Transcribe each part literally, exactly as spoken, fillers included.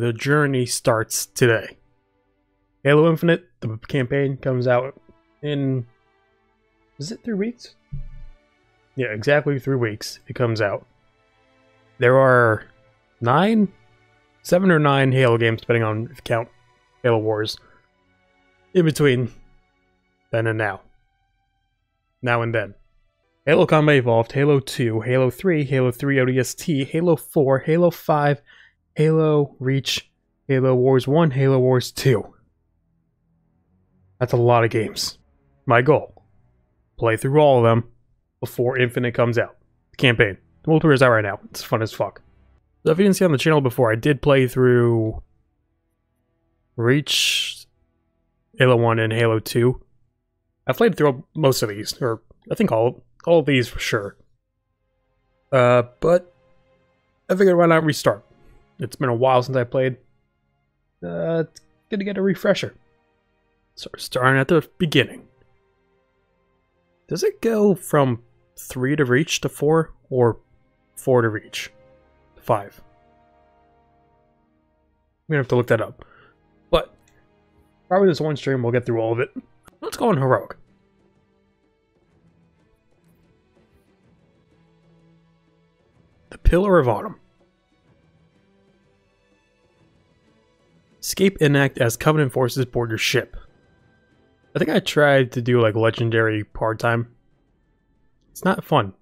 the journey starts today. Halo Infinite, the campaign, comes out in... Is it three weeks? Yeah, exactly three weeks it comes out. There are nine? Seven or nine Halo games, depending on if you count Halo Wars, in between then and now. Now and then. Halo Combat Evolved, Halo two, Halo three, Halo three O D S T, Halo four, Halo five, Halo Reach, Halo Wars one, Halo Wars two. That's a lot of games. My goal, play through all of them before Infinite comes out. The campaign. The multiplayer is out right now. It's fun as fuck. So if you didn't see on the channel before, I did play through Reach, Halo one, and Halo two. I've played through most of these, or I think all all of these for sure. Uh, but I figured why not restart? It's been a while since I played. Uh, it's good to get a refresher. So we're starting at the beginning. Does it go from three to Reach to four, or four to Reach to five? I'm gonna have to look that up. But probably this one stream we'll get through all of it. Let's go on Heroic. The Pillar of Autumn. Escape inact as Covenant forces board your ship. I think I tried to do like legendary part time. It's not fun.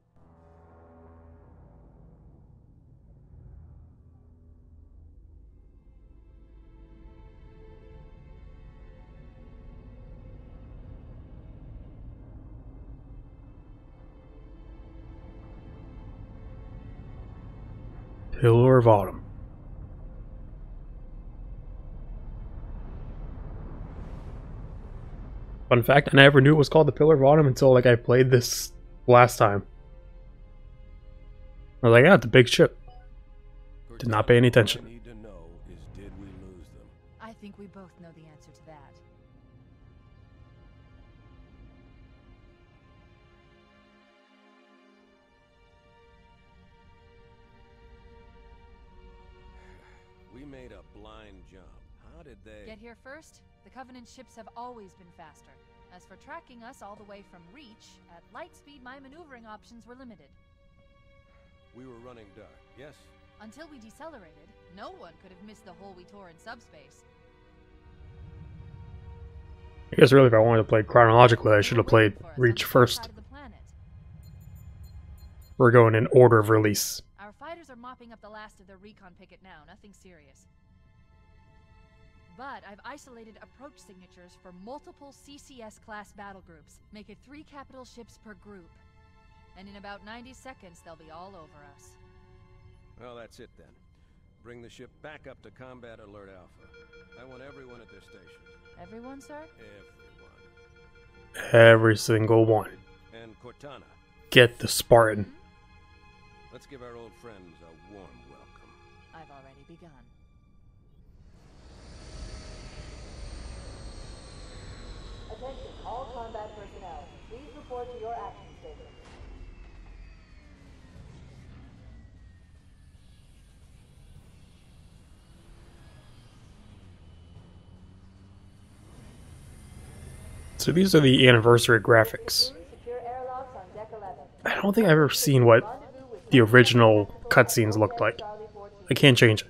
Pillar of Autumn. Fun fact, I never knew it was called the Pillar of Autumn until like I played this last time. I was like, yeah, it's a big ship. Did not pay any attention. Need to know is, did we lose them? I think we both know the answer to that. We made a blind jump. How did they get here first? The Covenant ships have always been faster. As for tracking us all the way from Reach, at light speed my maneuvering options were limited. We were running dark, yes? Until we decelerated, no one could have missed the hole we tore in subspace. I guess really if I wanted to play chronologically, I should have played Reach first. We're going in order of release. Our fighters are mopping up the last of their recon picket now, nothing serious. But I've isolated approach signatures for multiple C C S-class battle groups. Make it three capital ships per group. And in about ninety seconds, they'll be all over us. Well, that's it then. Bring the ship back up to Combat Alert Alpha. I want everyone at this station. Everyone, sir? Everyone. Every single one. And Cortana. Get the Spartan. Mm-hmm. Let's give our old friends a warm welcome. I've already begun. Attention, all combat personnel. Please report to your action statement. So these are the anniversary graphics. I don't think I've ever seen what the original cutscenes looked like. I can't change it.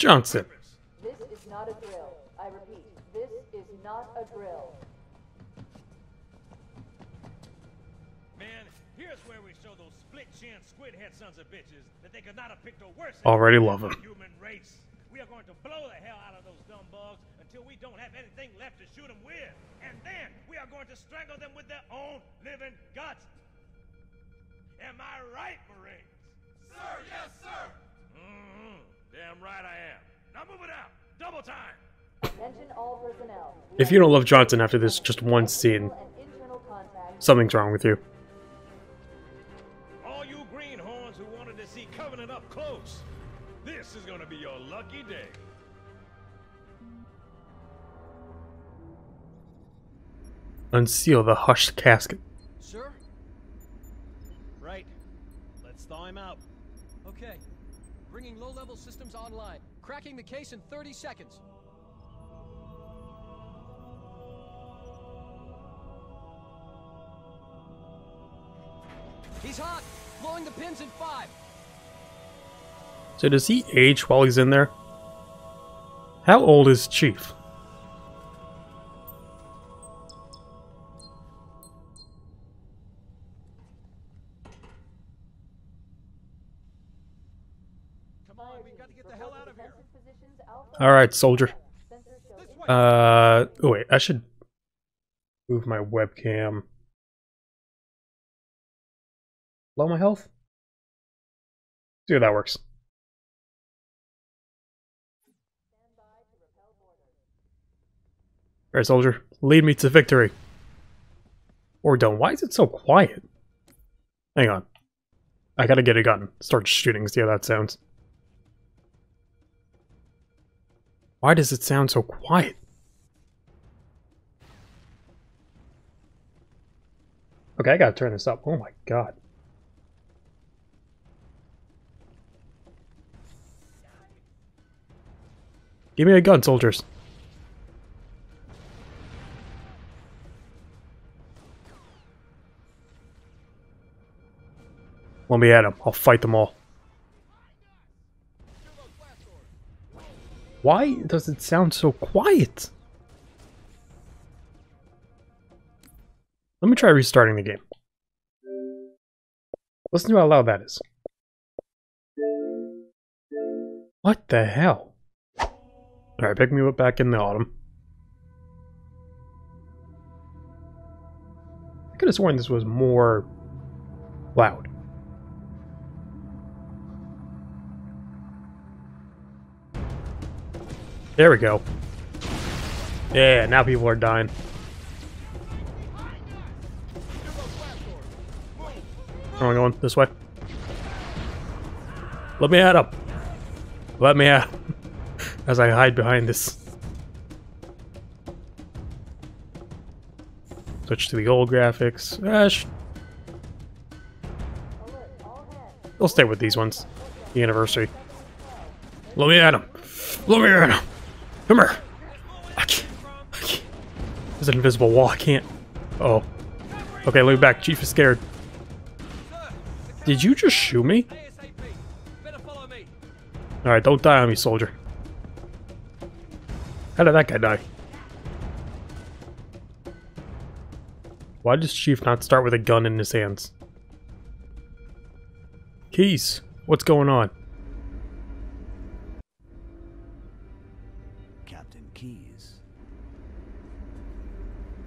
Johnson. This is not a drill. I repeat, this is not a drill. Man, here's where we show those split-chin, squid-head sons of bitches that they could not have picked a worse. Already love them. Human race. We are going to blow the hell out of those dumb bugs until we don't have anything left to shoot them with, and then we are going to strangle them with their own living guts. Am I right, Marines? Sir, yes, sir. Mm-hmm. Damn right I am. Now move it out. Double time. Attention all personnel. If you don't love Johnson after this just one scene, something's wrong with you. All you greenhorns who wanted to see Covenant up close, this is going to be your lucky day. Unseal the hushed casket. systems online. Cracking the case in thirty seconds. He's hot! Blowing the pins in five. So does he age while he's in there? How old is Chief? Alright, soldier. Uh, oh wait, I should move my webcam. Low my health? See how that works. Alright, soldier. Lead me to victory. Or don't. Why is it so quiet? Hang on. I gotta get a gun. Start shooting, see how that sounds. Why does it sound so quiet? Okay, I gotta turn this up. Oh my god. Give me a gun, soldiers. Let me at them. I'll fight them all. Why does it sound so quiet? Let me try restarting the game. Listen to how loud that is. What the hell? Alright, pick me up back in the autumn. I could have sworn this was more loud. There we go. Yeah, now people are dying. Where am I going? This way. Let me add up. Let me add up. As I hide behind this. Switch to the old graphics. Ah, sh I'll stay with these ones. The anniversary. Let me add them. Let me add them. Come here! I can't, I can't. There's an invisible wall, I can't. Uh oh. Okay, look back, Chief is scared. Did you just shoot me? Alright, don't die on me, soldier. How did that guy die? Why does Chief not start with a gun in his hands? Keyes, what's going on?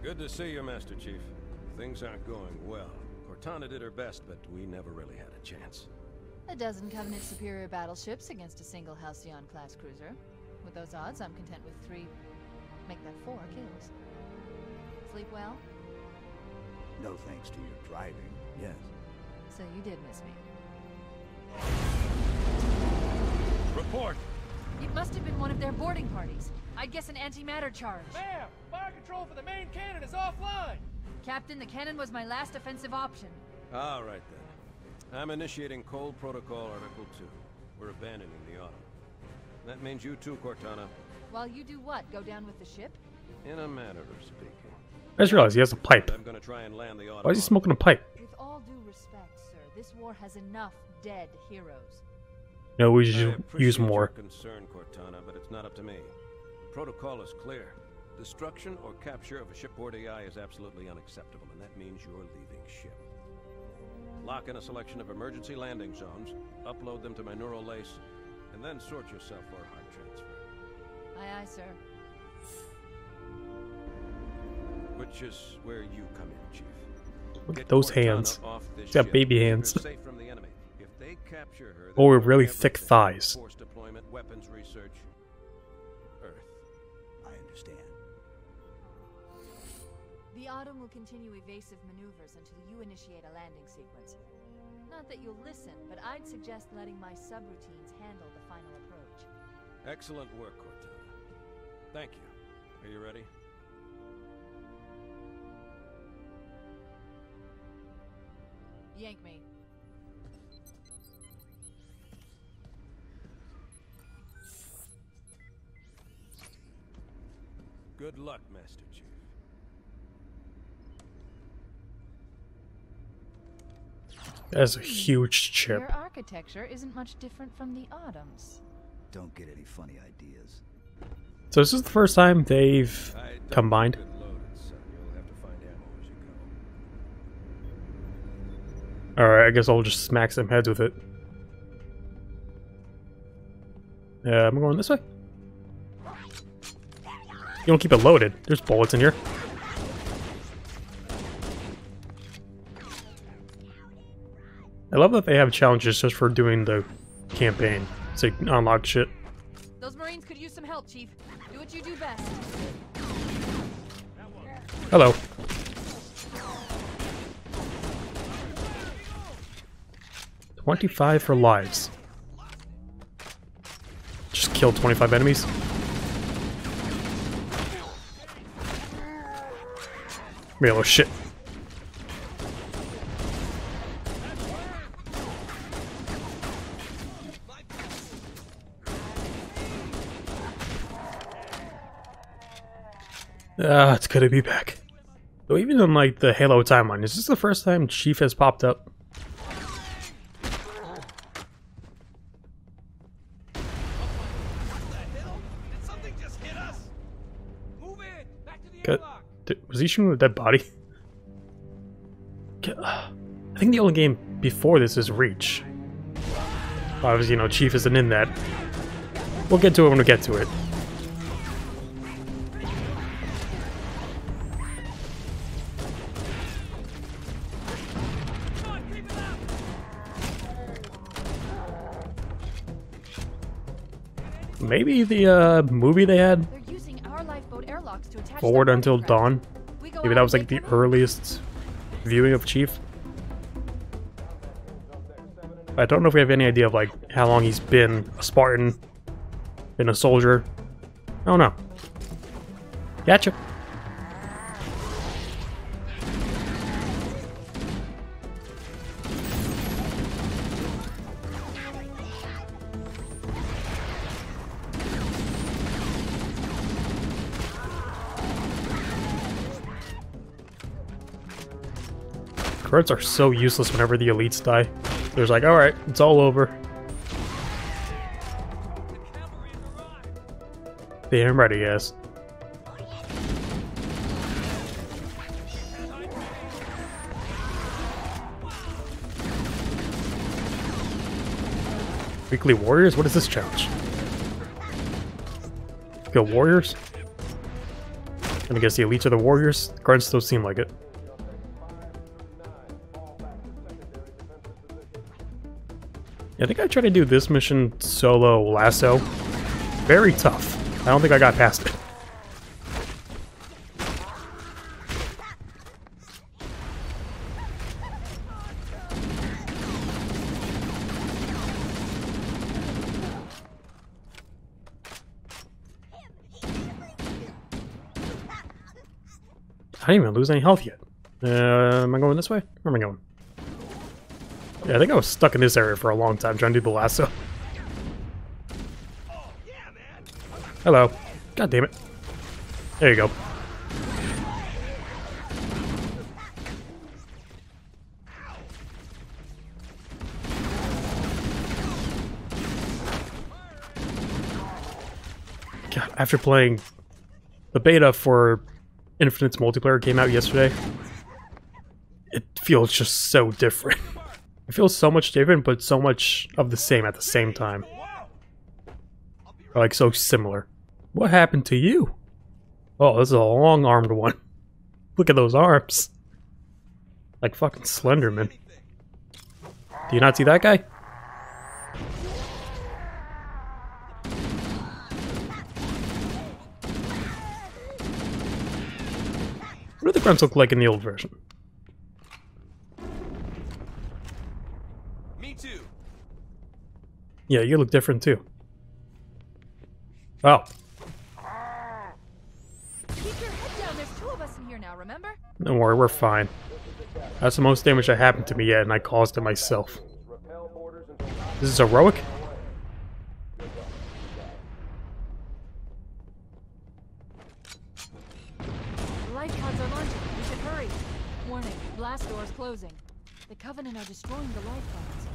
Good to see you, Master Chief. Things aren't going well. Cortana did her best, but we never really had a chance. A dozen Covenant superior battleships against a single Halcyon-class cruiser. With those odds, I'm content with three... make that four kills. Sleep well? No thanks to your driving, yes. So you did miss me. Report! It must have been one of their boarding parties. I'd guess an antimatter charge. Ma'am! Fire control for the main cannon is offline! Captain, the cannon was my last offensive option. All right, then. I'm initiating Cold Protocol Article two. We're abandoning the Autumn. That means you too, Cortana. While you do what? Go down with the ship? In a manner of speaking. I just realized he has a pipe. I'm gonna try and land the Autumn. Why is he smoking a pipe? With all due respect, sir, this war has enough dead heroes. No, we should use more. I appreciate your concern, Cortana, but it's not up to me. The protocol is clear. Destruction or capture of a shipboard A I is absolutely unacceptable, and that means you're leaving ship. Lock in a selection of emergency landing zones, upload them to my neural lace, and then sort yourself for a hard transfer. Aye, aye, sir. Which is where you come in, Chief. Look at those hands. She's got baby hands. Oh, with really thick thighs. Force deployment, weapons research. Stand. The Autumn will continue evasive maneuvers until you initiate a landing sequence. Not that you'll listen, but I'd suggest letting my subroutines handle the final approach. Excellent work, Cortana. Thank you. Are you ready? Yank me. Good luck, Master Chief. That's a huge chip. Your architecture isn't much different from the Autumn's. Don't get any funny ideas. So this is the first time they've combined. Alright, I guess I'll just smack some heads with it. Yeah, I'm going this way. You don't keep it loaded. There's bullets in here. I love that they have challenges just for doing the campaign. So you can unlock shit. Those Marines could use some help, Chief. Do what you do best. Hello. twenty-five for lives. Just killed twenty-five enemies. Real oh shit. Ah, it's good to be back. Though even in like the Halo timeline, is this the first time Chief has popped up? Did, was he shooting with a dead body? I think the only game before this is Reach. Obviously, you know, Chief isn't in that. We'll get to it when we get to it. Maybe the uh, movie they had? Forward Until Dawn. Maybe that was like the earliest viewing of Chief. I don't know if we have any idea of like how long he's been a Spartan, been a soldier. I don't know. Gotcha. Grunts are so useless whenever the elites die. They're like, alright, it's all over. Damn right, I guess. Weekly warriors? What is this challenge? Kill warriors? I guess the elites are the warriors. Grunts don't seem like it. I think I tried to do this mission solo lasso. Very tough. I don't think I got past it. I didn't even lose any health yet. Uh, am I going this way? Where am I going? Yeah, I think I was stuck in this area for a long time trying to do the lasso. Hello. God damn it. There you go. God, after playing the beta for Infinite's multiplayer came out yesterday, it feels just so different. It feels so much different, but so much of the same at the same time. Or like, so similar. What happened to you? Oh, this is a long-armed one. Look at those arms. Like fucking Slenderman. Do you not see that guy? What do the grunts look like in the old version? Yeah, you look different too. Oh. Keep your head down. There's two of us in here now, remember? Don't worry, we're fine. That's the most damage that happened to me yet, and I caused it myself. This is heroic? blast door is closing. The Covenant are destroying the life pods.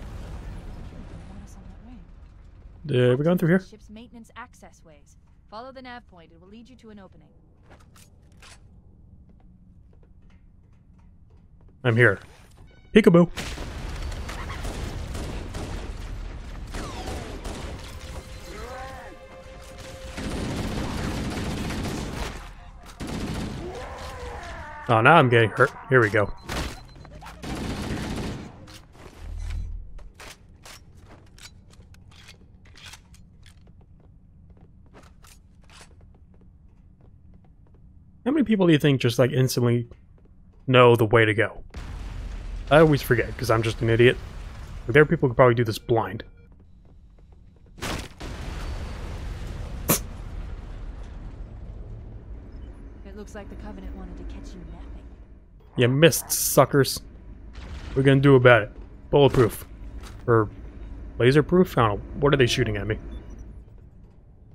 Uh, we're going through here. Ship's maintenance access ways. Follow the nav point; it will lead you to an opening. I'm here. Peekaboo. Oh, now I'm getting hurt. Here we go. How many people do you think just like instantly know the way to go? I always forget because I'm just an idiot. But there are people who could probably do this blind. Looks like the Covenant wanted to catch you napping. You missed, suckers. What are we gonna do about it? Bulletproof. Or laser proof? I don't know. What are they shooting at me?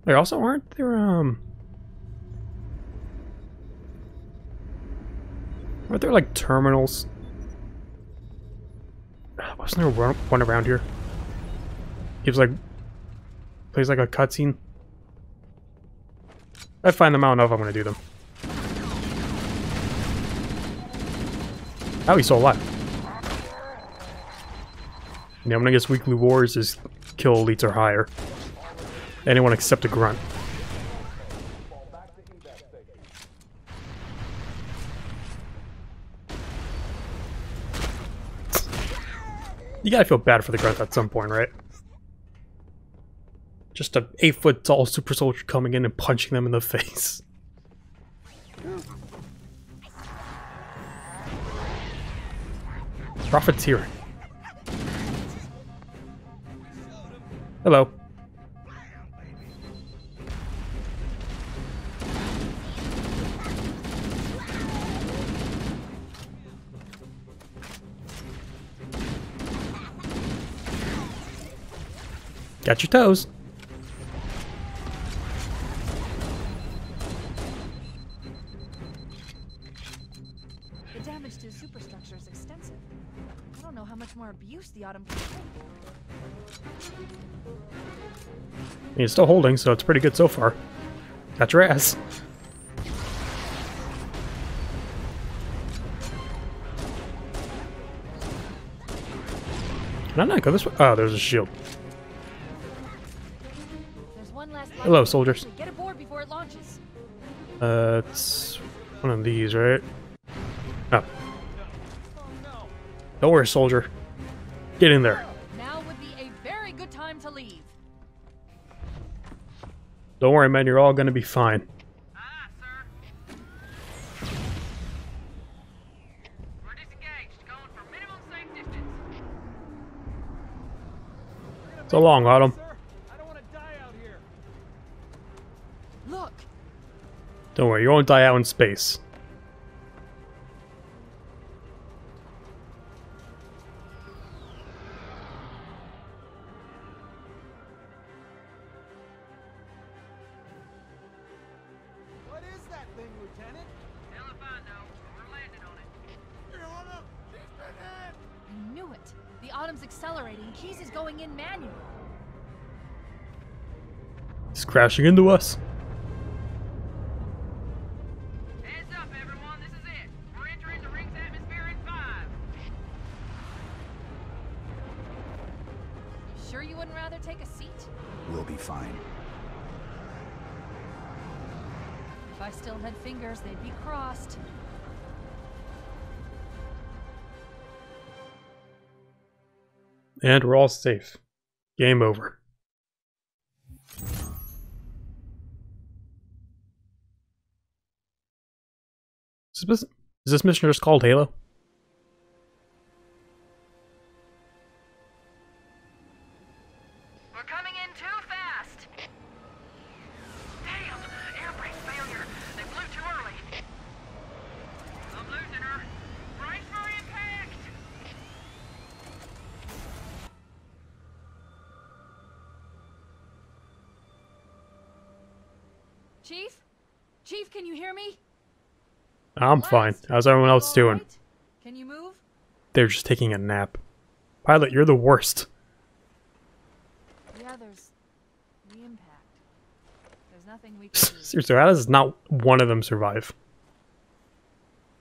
There also aren't there um Aren't there like terminals? Wasn't there one around here? Gives like plays like a cutscene. I find them, I don't know if I'm gonna do them. Oh, he's still alive. Yeah, I'm gonna guess weekly wars is kill elites or higher. Anyone except a grunt. You gotta feel bad for the grunt at some point, right? Just an eight foot tall super soldier coming in and punching them in the face. Profiteering. Hello. Got your toes. The damage to the superstructure is extensive. I don't know how much more abuse the Autumn can take. He's still holding, so it's pretty good so far. Got your ass. Can I not go this way? Oh, there's a shield. There's one last hello, soldiers. Get aboard before it launches. Uh, it's one of these, right? Oh. Don't worry, soldier. Get in there. Now would be a very good time to leave. Don't worry, man. You're all gonna be fine. Ah, sir. We're disengaged. Going for minimum safe distance. So long, Autumn. Sir, I don't want to die out here. Look. Don't worry. You won't die out in space. Crashing into us. Heads up, everyone. This is it. We're entering the ring's atmosphere in five. You sure you wouldn't rather take a seat? We'll be fine. If I still had fingers, they'd be crossed. And we're all safe. Game over. Is this mission just called Halo? We're coming in too fast. Damn! Air brake failure. They blew too early. I'm losing her. Brace for impact. Chief? Chief, can you hear me? I'm fine. How's everyone else doing? Can you move? They're just taking a nap. Pilot, you're the worst. Yeah, there's the impact. There's nothing we can do. Seriously, how does not one of them survive?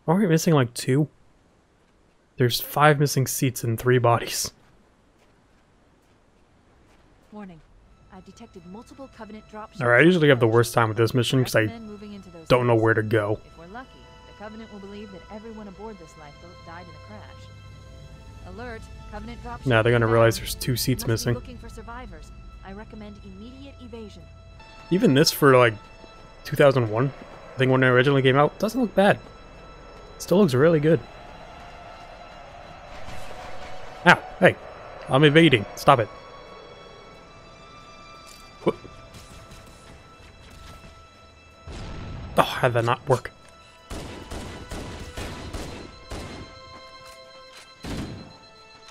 Aren't we missing like two? There's five missing seats and three bodies. Warning. I've detected multiple Covenant dropships. Alright, I usually have the worst time with this mission because I don't know where to go. If we're lucky, the Covenant will believe that everyone aboard this lifeboat died in a crash. Alert, Covenant dropship. Now they're gonna realize there's two seats missing. Looking for survivors. I recommend immediate evasion. Even this for like two thousand one, I think when it originally came out, doesn't look bad. It still looks really good. Ow, hey, I'm evading. Stop it. Oh, how did that not work?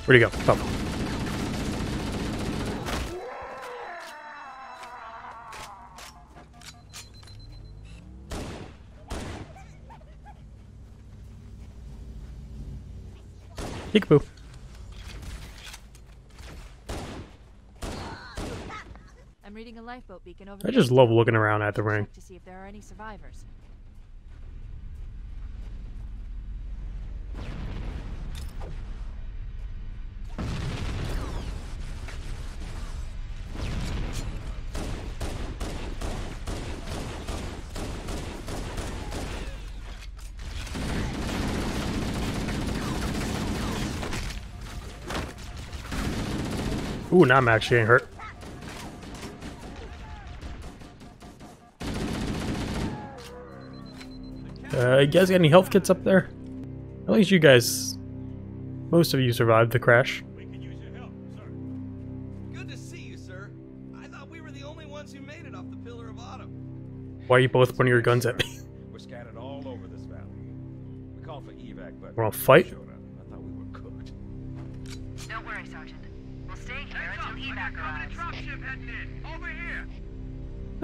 Where'd he go? Oh. Peekaboo. I'm reading a lifeboat beacon over. I just love looking around at the ring to see if there are any survivors. Ooh, now I'm actually getting hurt. Uh, you guys got any health kits up there? At least you guys, most of you survived the crash. We could use your help, sir. Good to see you, sir. I thought we were the only ones who made it off the Pillar of Autumn. Why are you both pointing your guns at me? We're scattered all over this valley. We called for evac, but we're on fight. I thought we were cooked. Don't worry, Sergeant.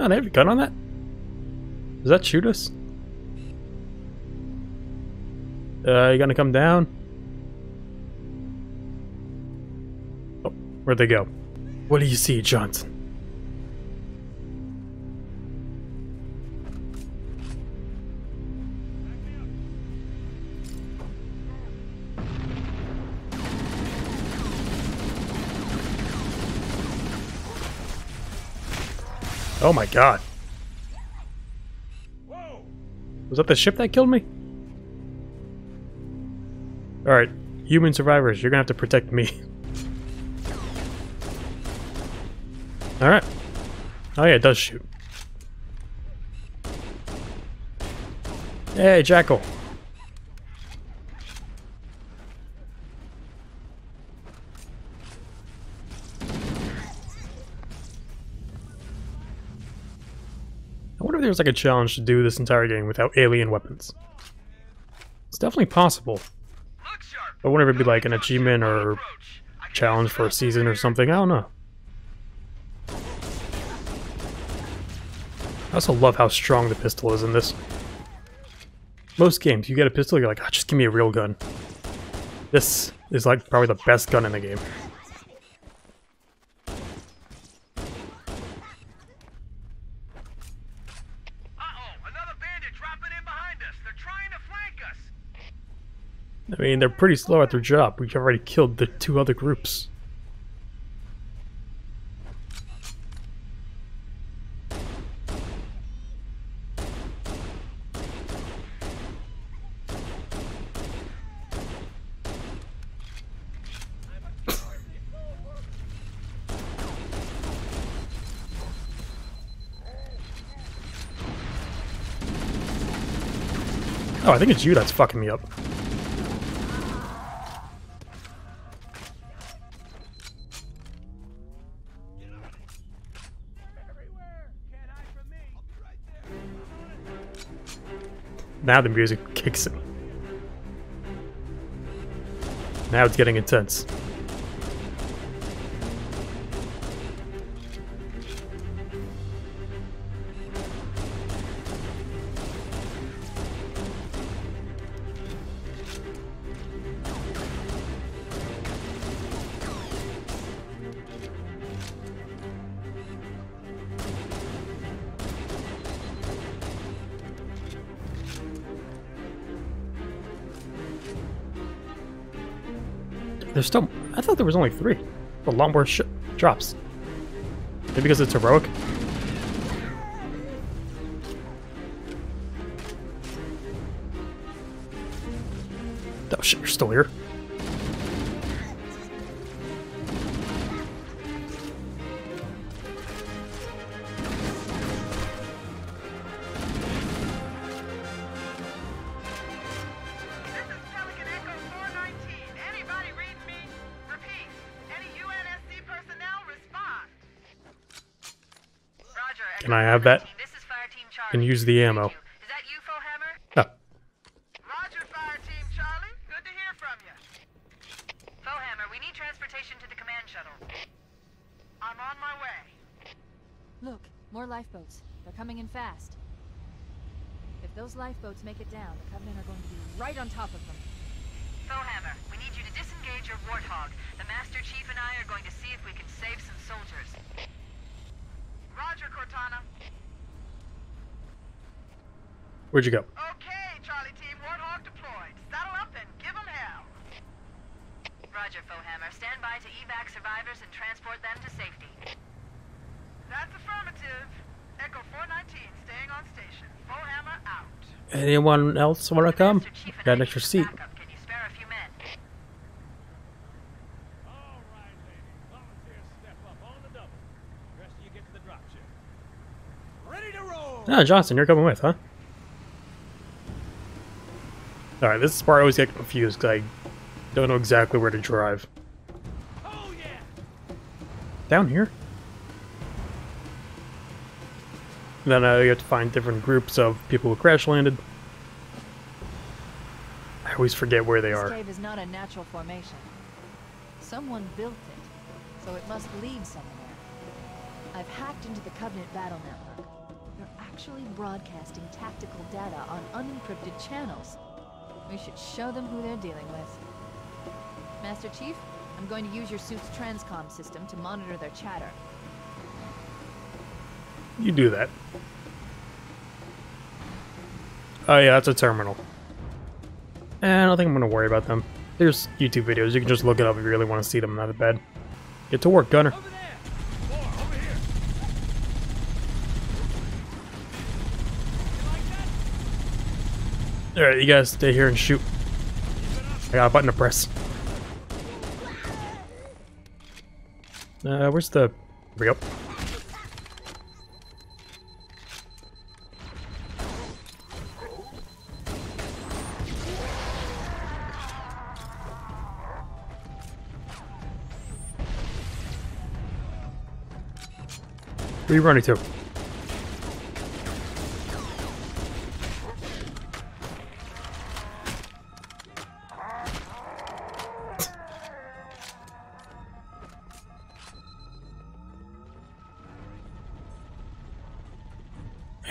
Oh, they have a gun on that? Does that shoot us? Uh, you gonna come down? Oh, where'd they go? What do you see, Johnson? Oh my god. Whoa. Was that the ship that killed me? Alright, human survivors, you're gonna have to protect me. Alright. Oh yeah, it does shoot. Hey, Jackal. There's like a challenge to do this entire game without alien weapons. It's definitely possible. I wonder if it'd be like an achievement or challenge for a season or something. I don't know. I also love how strong the pistol is in this. Most games, you get a pistol, you're like, oh, just give me a real gun. This is like probably the best gun in the game. I mean, they're pretty slow at their job. We've already killed the two other groups. Oh, I think it's you that's fucking me up. Now the music kicks in. Now it's getting intense. There's still... I thought there was only three. A lot more sh drops. Maybe because it's heroic? Oh shit, you're still here. Can I have that? Can use the ammo. Is that you, Foehammer? No. Roger, fire team Charlie. Good to hear from you. Foehammer, we need transportation to the command shuttle. I'm on my way. Look, more lifeboats. They're coming in fast. If those lifeboats make it down, the Covenant are going to be right on top of them. Foehammer, we need you to disengage your Warthog. The Master Chief and I are going to see if we can save some soldiers. Roger, Cortana. Where'd you go? Okay, Charlie team, Warthog deployed. Saddle up and give them hell. Roger, Foehammer. Stand by to evac survivors and transport them to safety. That's affirmative. Echo four nineteen, staying on station. Foehammer out. Anyone else want to come? Got an extra seat. No, Johnson, you're coming with, huh? Alright, this is part I always get confused because I don't know exactly where to drive. Oh, yeah. Down here? And then I uh, have to find different groups of people who crash landed. I always forget where they are. This cave is not a natural formation. Someone built it, so it must lead somewhere. I've hacked into the Covenant battle network. Actually broadcasting tactical data on unencrypted channels. We should show them who they're dealing with. Master Chief, I'm going to use your suit's transcom system to monitor their chatter. You do that. Oh yeah, that's a terminal. And I don't think I'm going to worry about them. There's YouTube videos. You can just look it up if you really want to see them. Not bad. Get to work, Gunner. Alright, you guys stay here and shoot. I got a button to press. Uh, where's the... Here we go. Where are you running to?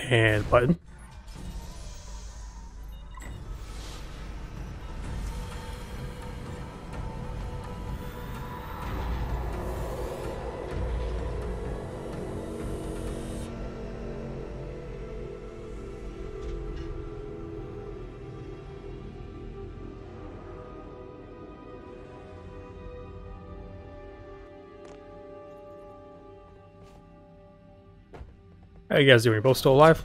And button. How you guys doing? You're both still alive?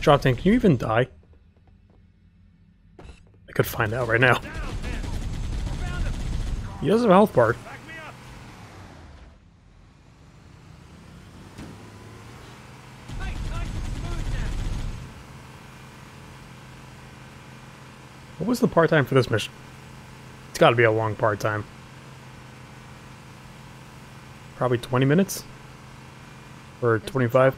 Drop tank, can you even die? I could find out right now. He does have a health bar. What was the part time for this mission? It's gotta be a long part time. Probably twenty minutes? Or twenty-five?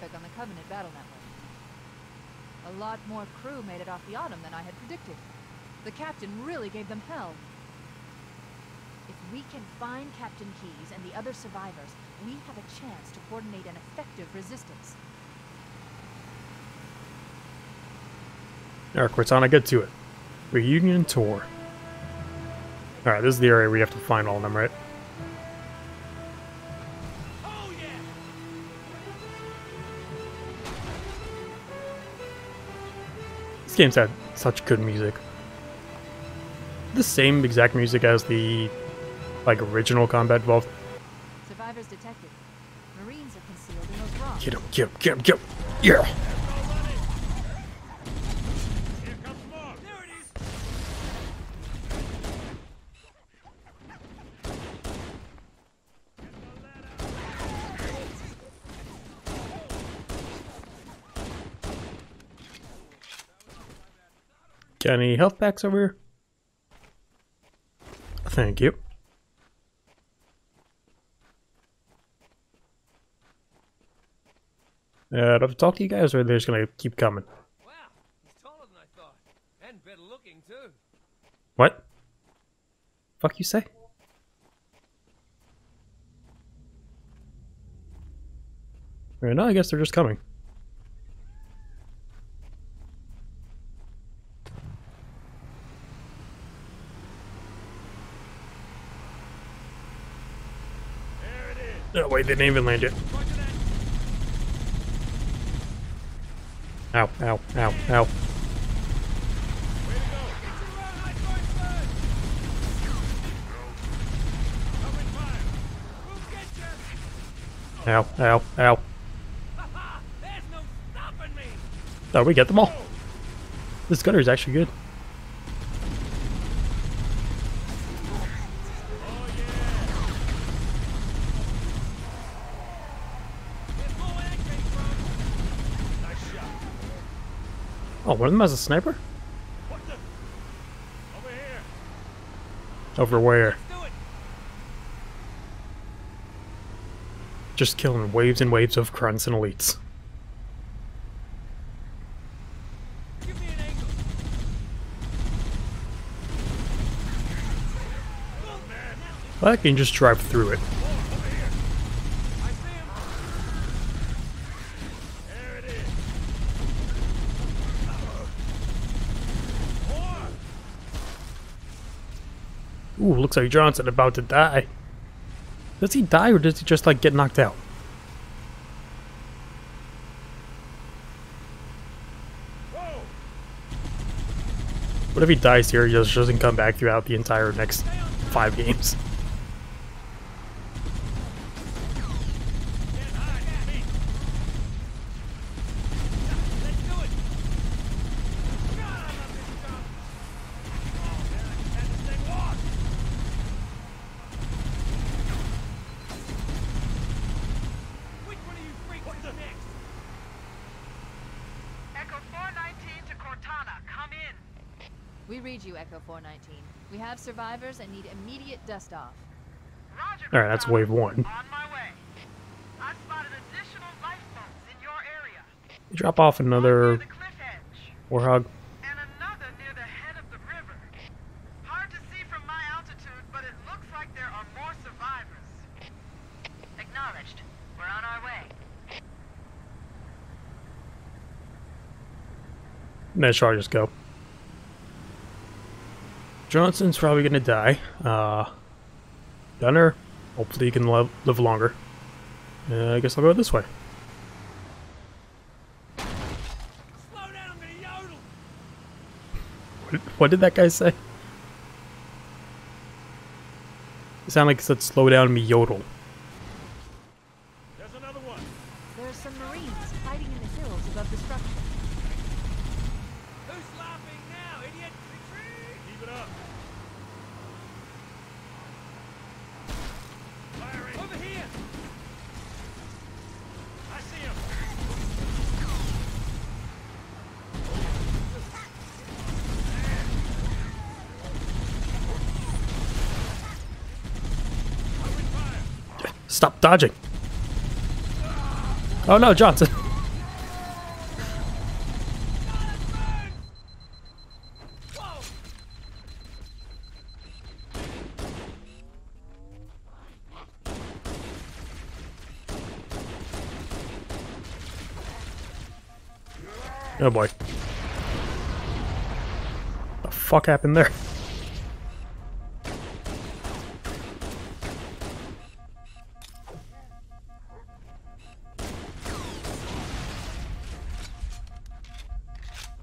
A lot more crew made it off the Autumn than I had predicted. The captain really gave them hell. If we can find Captain Keyes and the other survivors, we have a chance to coordinate an effective resistance. Alright, Cortana, get to it. Reunion tour. Alright, this is the area we have to find all of them, right? This game's had such good music. The same exact music as the like original Combat Evolved. Survivors detected. Marines are concealed in those rocks. Get him! Get him! Get him! Get him! Yeah. Got any health packs over here? Thank you. Uh, do I have to talk to you guys, or are they just gonna keep coming? Wow, he's taller than I thought, and better looking too. What? Fuck you say? Right now, I guess they're just coming. Oh wait, they didn't even land it. Ow, ow, ow, ow. Ow, ow, ow. Oh, we get them all. This gunner is actually good. Oh, one of them has a sniper? What the? Over here. Over where? Just killing waves and waves of grunts and elites. Give me an angle. Well, I can just drive through it. Ooh, looks like Johnson about to die. Does he die or does he just like get knocked out? Whoa. What if he dies here? He just doesn't come back throughout the entire next five games. Echo four nineteen. We have survivors and need immediate dust off. Roger. All right, that's wave one. On my way. I spotted additional lifeboats in your area. Drop off another Warthog. And another near the head of the river. Hard to see from my altitude, but it looks like there are more survivors. Acknowledged. We're on our way. Let's try just go. Johnson's probably gonna die. Uh, Gunner, hopefully he can live, live longer. Uh, I guess I'll go this way. Slow down, I'm gonna yodel. What, what did that guy say? It sounded like he said, "Slow down, me yodel." There's another one. There's some Marines hiding in the hills above the structure. Who's laughing now, idiot? Keep it up. Over here. I see him. Stop dodging. Oh no, Johnson. Oh boy. What the fuck happened there?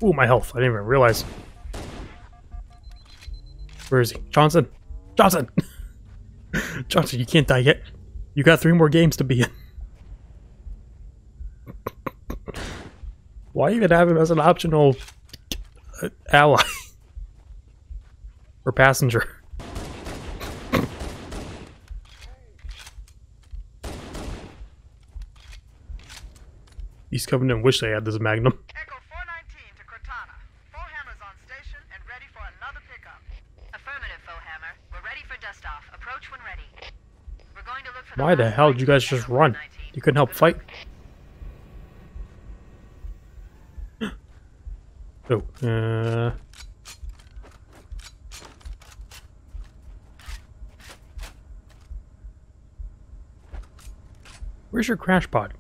Ooh, my health. I didn't even realize. Where is he? Johnson! Johnson! Johnson, you can't die yet. You got three more games to be in. Why even have him as an optional ally? Or passenger? East Covenant wish they had this Magnum. Echo four nineteen to Cortana. Foehammer's on station and ready for another pickup. Affirmative, Foehammer. We're ready for dust off. Approach when ready. We're going to look for the... Why the hell did you guys just run? You couldn't help fight? Oh, uh... where's your crash pod?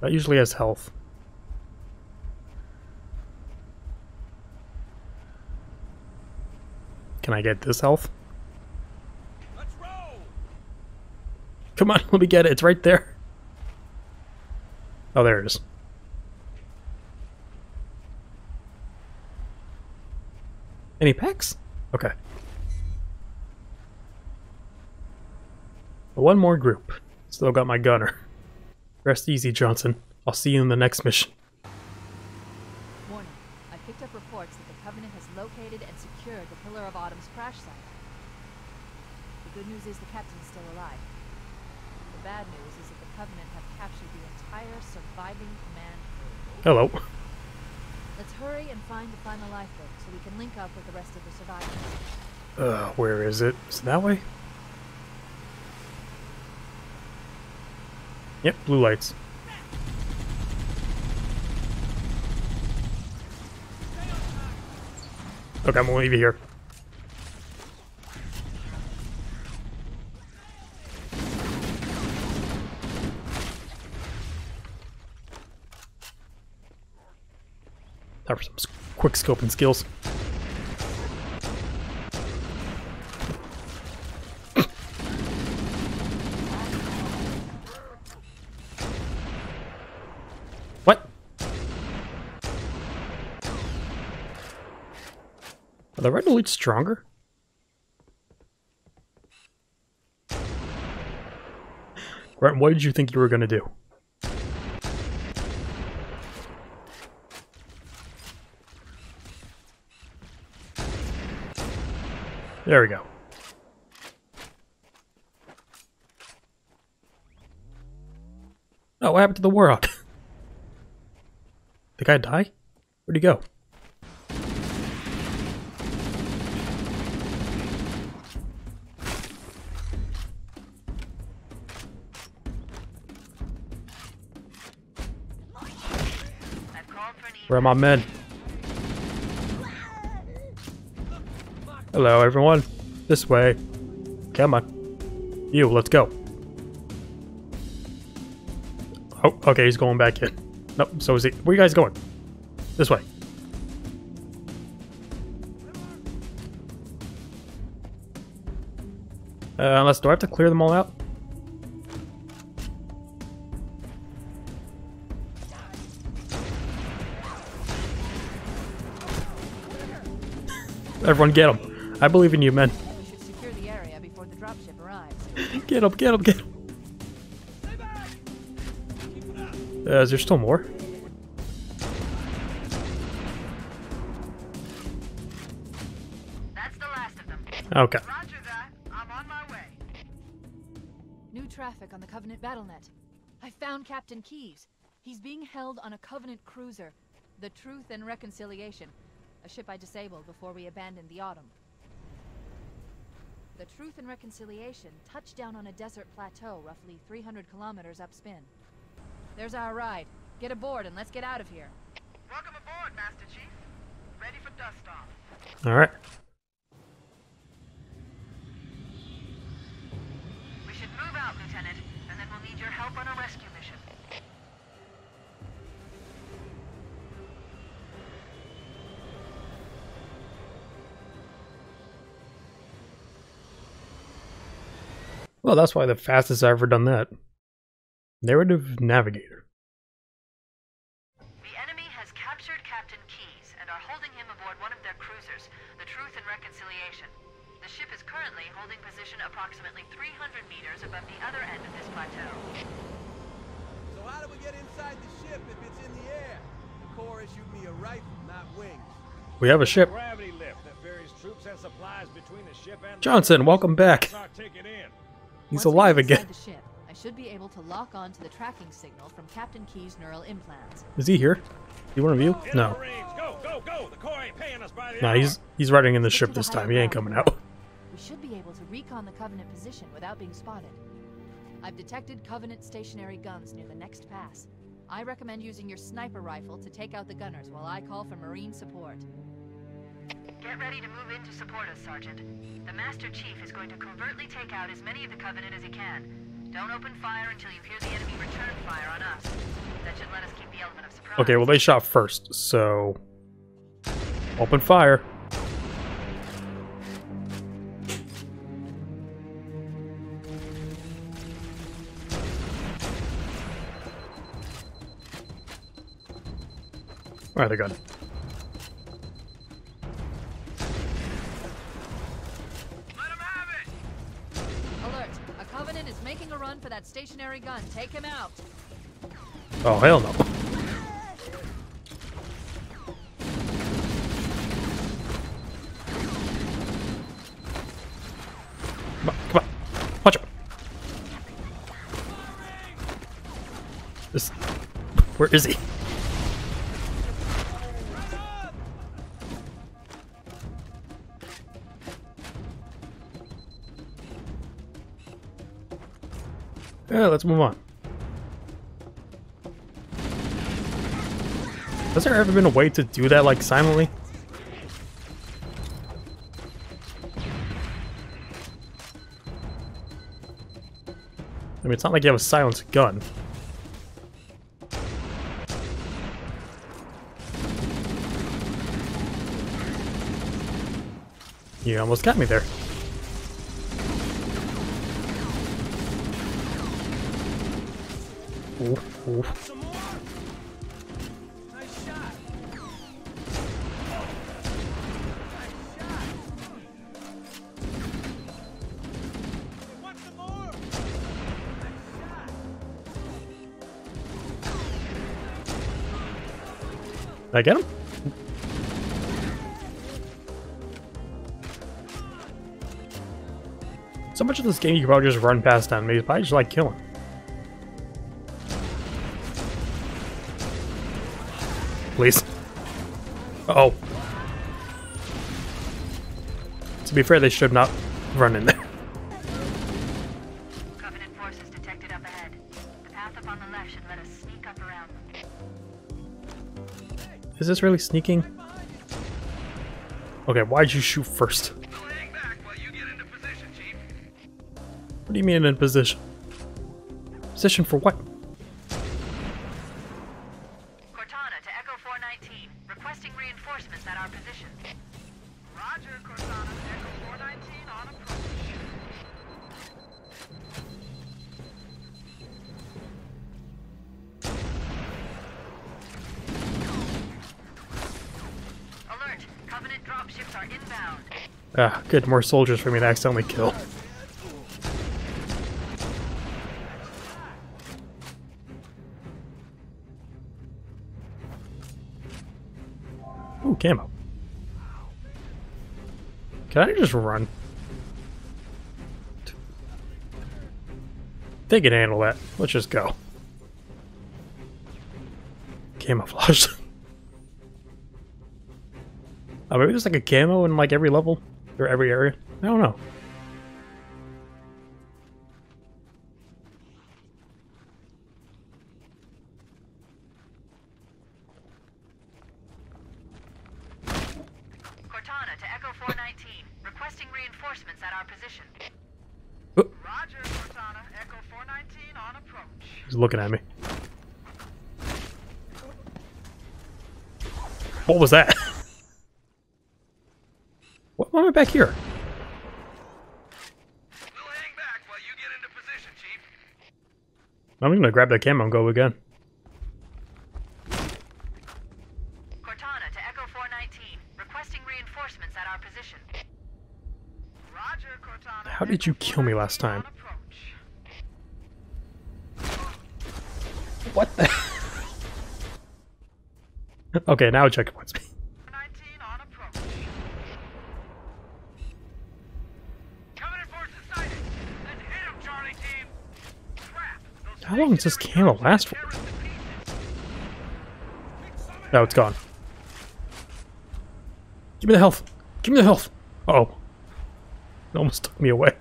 That usually has health. Can I get this health? Let's roll. Come on, let me get it. It's right there. Oh, there it is. Any packs? Okay. One more group. Still got my gunner. Rest easy, Johnson. I'll see you in the next mission. Warning. I picked up reports that the Covenant has located and secured the Pillar of Autumn's crash site. The good news is the Captain's still alive. The bad news is that the Covenant have captured the entire surviving command crew. Hello. Let's hurry and find the final lifeboat so we can link up with the rest of the survivors. Uh, where is it? Is it that way? Yep, blue lights. Okay, I'm gonna leave you here. Time for some quick scoping skills. Are the red elite stronger? Grunt, what did you think you were gonna do? There we go. Oh, what happened to the Warthog? The guy died? Where'd he go? Where are my men? Hello, everyone. This way. Come on. You, let's go. Oh, okay, he's going back in. Nope, so is he. Where are you guys going? This way. Uh, unless, do I have to clear them all out? Everyone get him. I believe in you, men. We should secure the area before the dropship arrives. Get him, get him, get him. Uh, is there still more? That's the last of them. Okay. Roger that. I'm on my way. New traffic on the Covenant Battlenet. I found Captain Keyes. He's being held on a Covenant cruiser, The Truth and Reconciliation. A ship I disabled before we abandoned the Autumn. The Truth and Reconciliation touched down on a desert plateau roughly three hundred kilometers upspin. There's our ride. Get aboard and let's get out of here. Welcome aboard, Master Chief. Ready for dust off. All right. We should move out, Lieutenant, and then we'll need your help on a rescue mission. Well, that's why the fastest I've ever done that. Narrative Navigator. The enemy has captured Captain Keyes and are holding him aboard one of their cruisers, the Truth and Reconciliation. The ship is currently holding position approximately three hundred meters above the other end of this plateau. So how do we get inside the ship if it's in the air? The Corps issued me a rifle, not wings. We have a ship. Gravity lift that varies troops and supplies between the ship and Johnson, welcome back. He's alive again. The ship, I should be able to lock on to the tracking signal from Captain Keyes' neural implants. Is he here? You want to view? No. Go, go, go. The Corps ain't paying us by the nah, he's he's riding in the ship this time. He ain't coming out. We should be able to recon the Covenant position without being spotted. I've detected Covenant stationary guns near the next pass. I recommend using your sniper rifle to take out the gunners while I call for Marine support. Get ready to move in to support us, Sergeant. The Master Chief is going to covertly take out as many of the Covenant as he can. Don't open fire until you hear the enemy return fire on us. That should let us keep the element of surprise. Okay, well they shot first, so... Open fire. All right, they're gone. Let him have it! Alert! A Covenant is making a run for that stationary gun. Take him out! Oh, hell no. Come on, come on. Watch out. This... Where is he? Yeah, let's move on. Has there ever been a way to do that, like, silently? I mean, it's not like you have a silenced gun. You almost got me there. Ooh, ooh. Some more. Nice shot. Oh. Nice shot. Want some more? Nice shot. Did I get him? So much of this game you can probably just run past on me. It's probably just like killing. Please. Uh-oh. To be fair, they should not run in there. Covenant forces detected up ahead. The path up on the left should let us sneak up around them. Is this really sneaking? Okay, why'd you shoot first? Hang back while you get into position, Chief. What do you mean in position? Position for what? Ah, good, more soldiers for me to accidentally kill. Ooh, camo. Can I just run? They can handle that. Let's just go. Camouflage. Oh, maybe there's like a camo in like every level? Or every area? I don't know. Cortana to Echo four nineteen, requesting reinforcements at our position. Oh. Roger, Cortana, Echo four nineteen on approach. He's looking at me. What was that? Why am I back here? We'll hang back while you get into position, Chief. I'm gonna grab that camo and go again. Cortana to Echo four nineteen, requesting reinforcements at our position. Roger, Cortana. did you kill me last time? What the? Okay, now checkpoints. How long does this camo last for? No, it's gone. Give me the health. Give me the health. Uh oh, it almost took me away.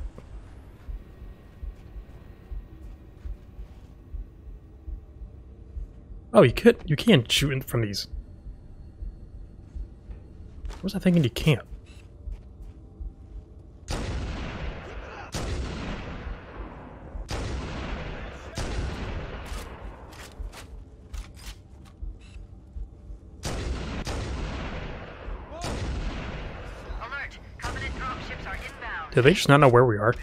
Oh, you could. You can't shoot in from these. What was I thinking? You can't. Do they just not know where we are?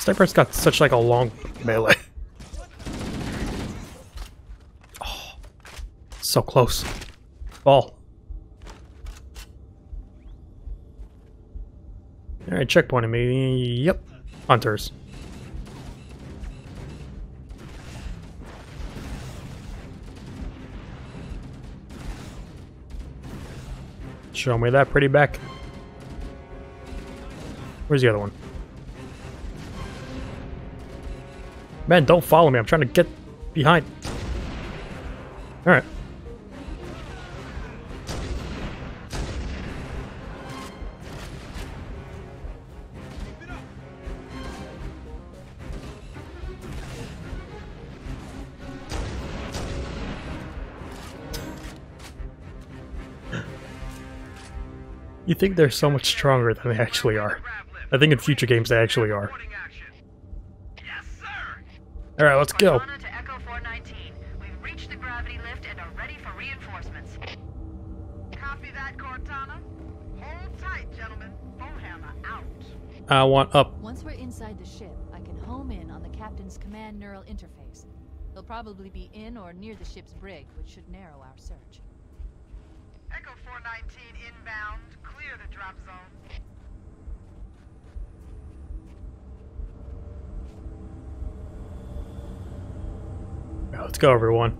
Sniper's got such like a long melee. Oh, so close. Ball. Alright, checkpointed me. Yep. Hunters. Show me that pretty back. Where's the other one? Man, don't follow me. I'm trying to get behind. All right. You think they're so much stronger than they actually are. I think in future games they actually are. All right, let's go. Cortana to Echo four nineteen. We've reached the gravity lift and are ready for reinforcements. Copy that, Cortana. Hold tight, gentlemen. Foehammer out. I want up. Once we're inside the ship, I can home in on the captain's command neural interface. They'll probably be in or near the ship's brig, which should narrow our search. Echo four nineteen inbound. Clear the drop zone. Let's go, everyone.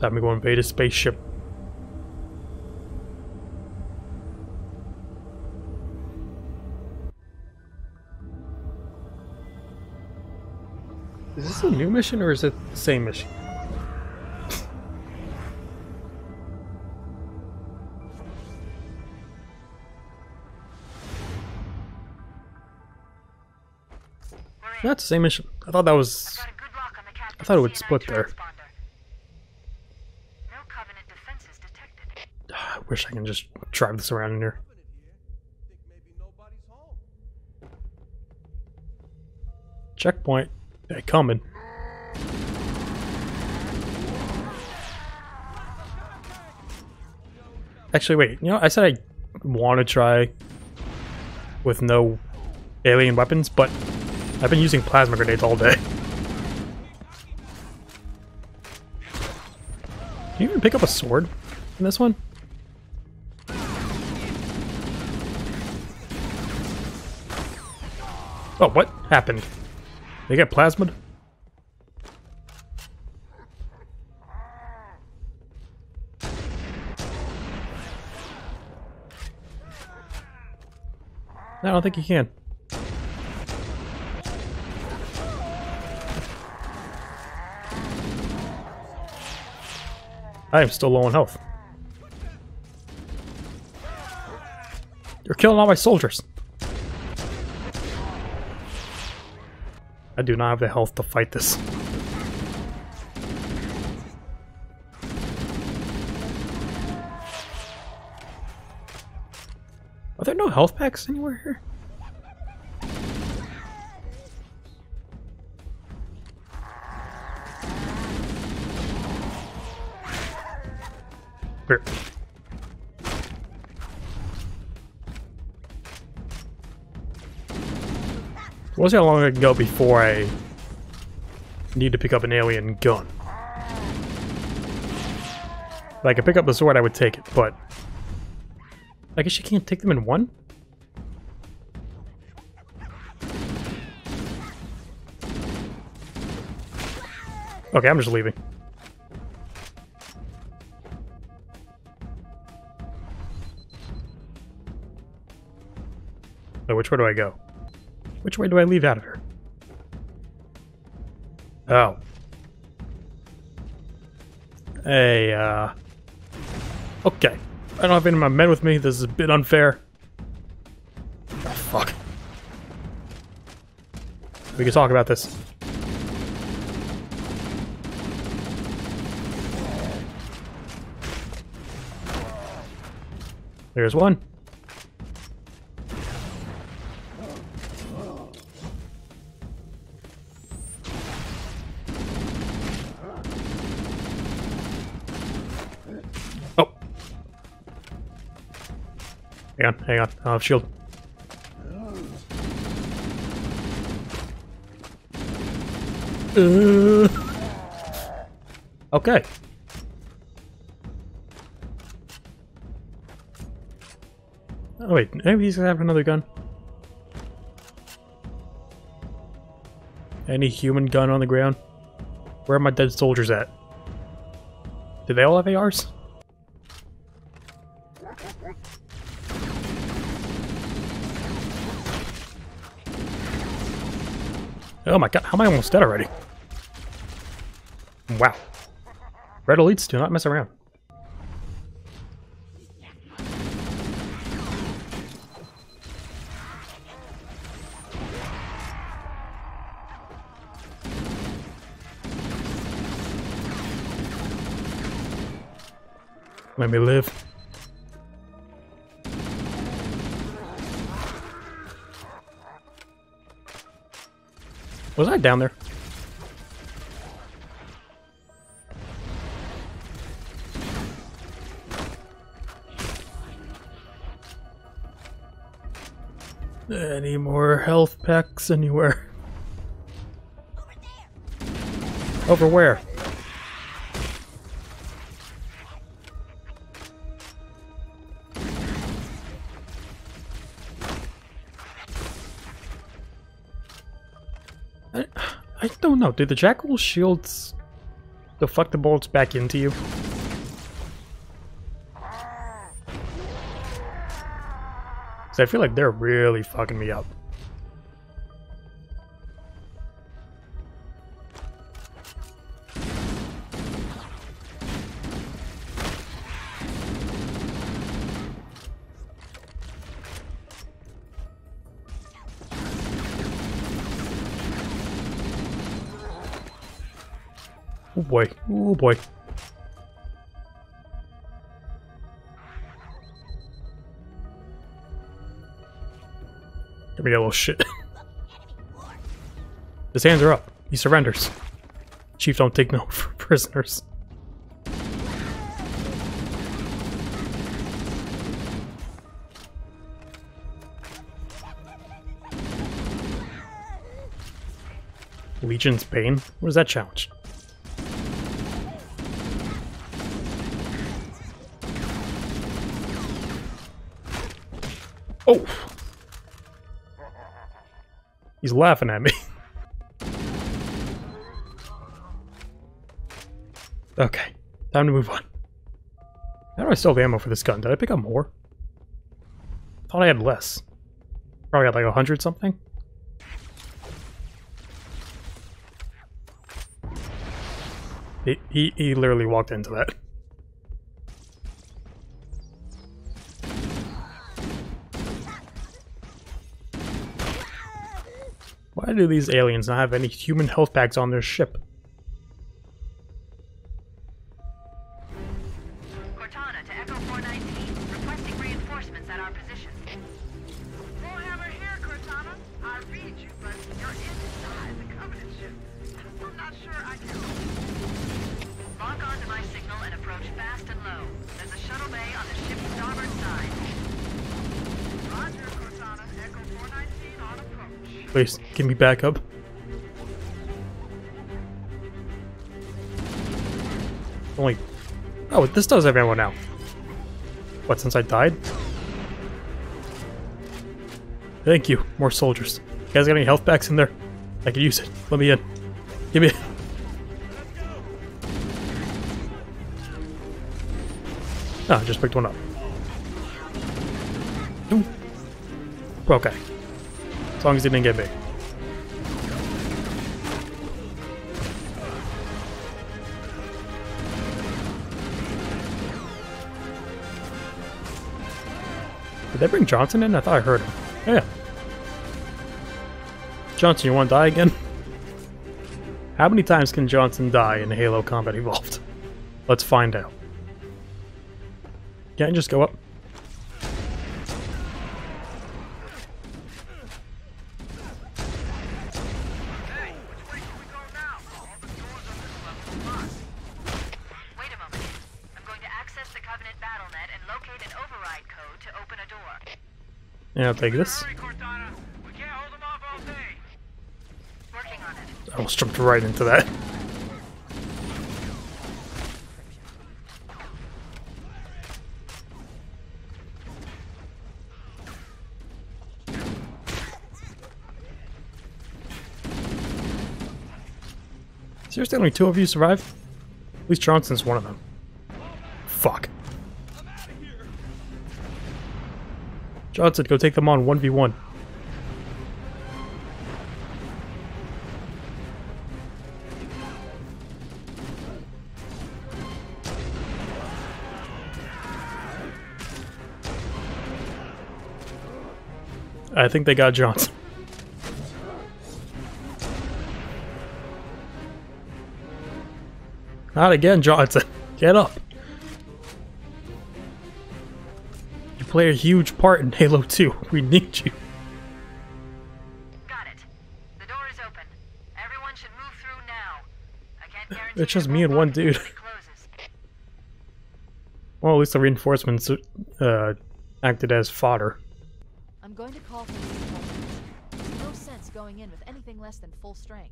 Time to go invade a spaceship. Is this a new mission or is it the same mission? Not the same mission. I thought that was... I thought it would split there. No Covenant defenses detected. I wish I can just drive this around in here. Checkpoint. They coming. Actually, wait. You know, I said I want to try with no alien weapons, but I've been using plasma grenades all day. Can you even pick up a sword in this one? Oh, what happened? They got plasma'd? No, I don't think you can. I am still low on health. You're killing all my soldiers. I do not have the health to fight this. Are there no health packs anywhere here? Here. We'll see how long I can go before I need to pick up an alien gun. If I could pick up the sword, I would take it, but I guess you can't take them in one? Okay, I'm just leaving. So which way do I go? Which way do I leave out of here? Oh. Hey, uh... okay. I don't have any of my men with me. This is a bit unfair. Oh, fuck. We can talk about this. There's one. Hang on, hang on, I'll have shield. Uh, okay. Oh wait, maybe he's gonna have another gun. Any human gun on the ground? Where are my dead soldiers at? Do they all have A Rs? Oh my god, how am I almost dead already? Wow. Red elites do not mess around. Let me live. Was I down there? Any more health packs anywhere? Over there. Over where? No, do the Jackal shields deflect the bolts back into you? Cause I feel like they're really fucking me up. Oh boy, oh boy. Give me that little shit. His hands are up. He surrenders. Chief don't take no for prisoners. Legion's pain? What is that challenge? Oh! He's laughing at me. Okay, time to move on. How do I still have ammo for this gun? Did I pick up more? Thought I had less. Probably had like a hundred something. He, he, he literally walked into that. Why do these aliens not have any human health packs on their ship? Cortana to Echo four nineteen, requesting reinforcements at our position. Foehammer here, Cortana. I read you, but you're inside the Covenant ship. I'm not sure I can. Lock onto my signal and approach fast and low. There's a shuttle bay on the ship's starboard side. Roger, Cortana. Echo four nineteen on approach. Please, give me backup. Only. Oh, this does have ammo now. What, since I died? Thank you. More soldiers. You guys got any health packs in there? I could use it. Let me in. Give me. Oh, I just picked one up. Ooh. Okay. As long as he didn't get me. Did they bring Johnson in? I thought I heard him. Oh, yeah. Johnson, you want to die again? How many times can Johnson die in Halo Combat Evolved? Let's find out. Can't just go up? Yeah, I'll take this. I almost jumped right into that. Seriously, only two of you survived? At least Johnson's one of them. Fuck. Johnson, go take them on one v one. I think they got Johnson. Not again, Johnson. Get up. Play a huge part in Halo two. We need you. Got it. The door is open. Everyone should move through now. I can't guarantee it's just me and one dude. Well, at least the reinforcements uh, acted as fodder. I'm going to call for reinforcements. There's no sense going in with anything less than full strength.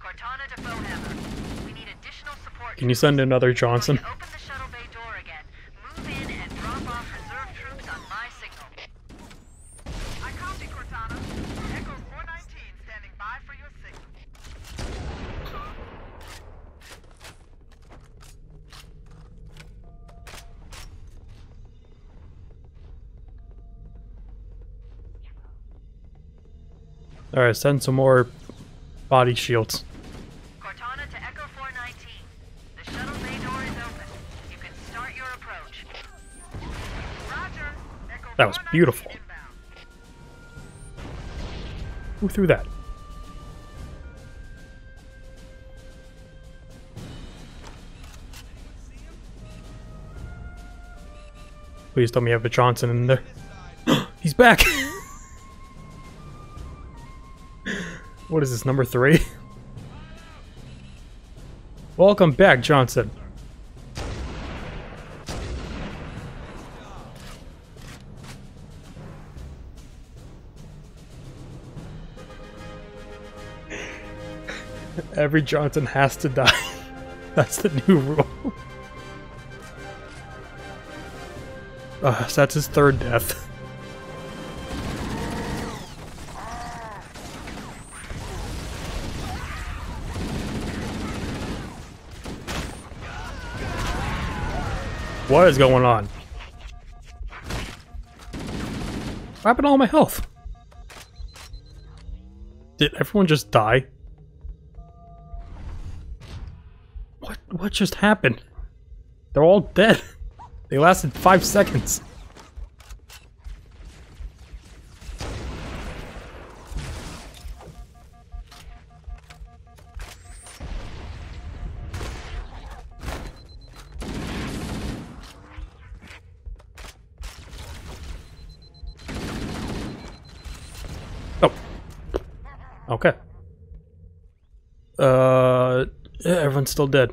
Cortana to Foehammer. We need additional support. Can you send another Johnson? Open the shuttle bay door again. Move in and drop off reserve troops on my signal. I copy, Cortana. Echo four nineteen standing by for your signal. Alright, send some more body shields. Cortana to Echo four nineteen. The shuttle bay door is open. You can start your approach. That was beautiful. Who threw that? Please tell me you have a Johnson in there. He's back! What is this, number three? Welcome back, Johnson. Every Johnson has to die. That's the new rule. Uh, so that's his third death. What is going on? What happened to all my health? Did everyone just die? What what just happened? They're all dead. They lasted five seconds. Okay. Uh, yeah, everyone's still dead.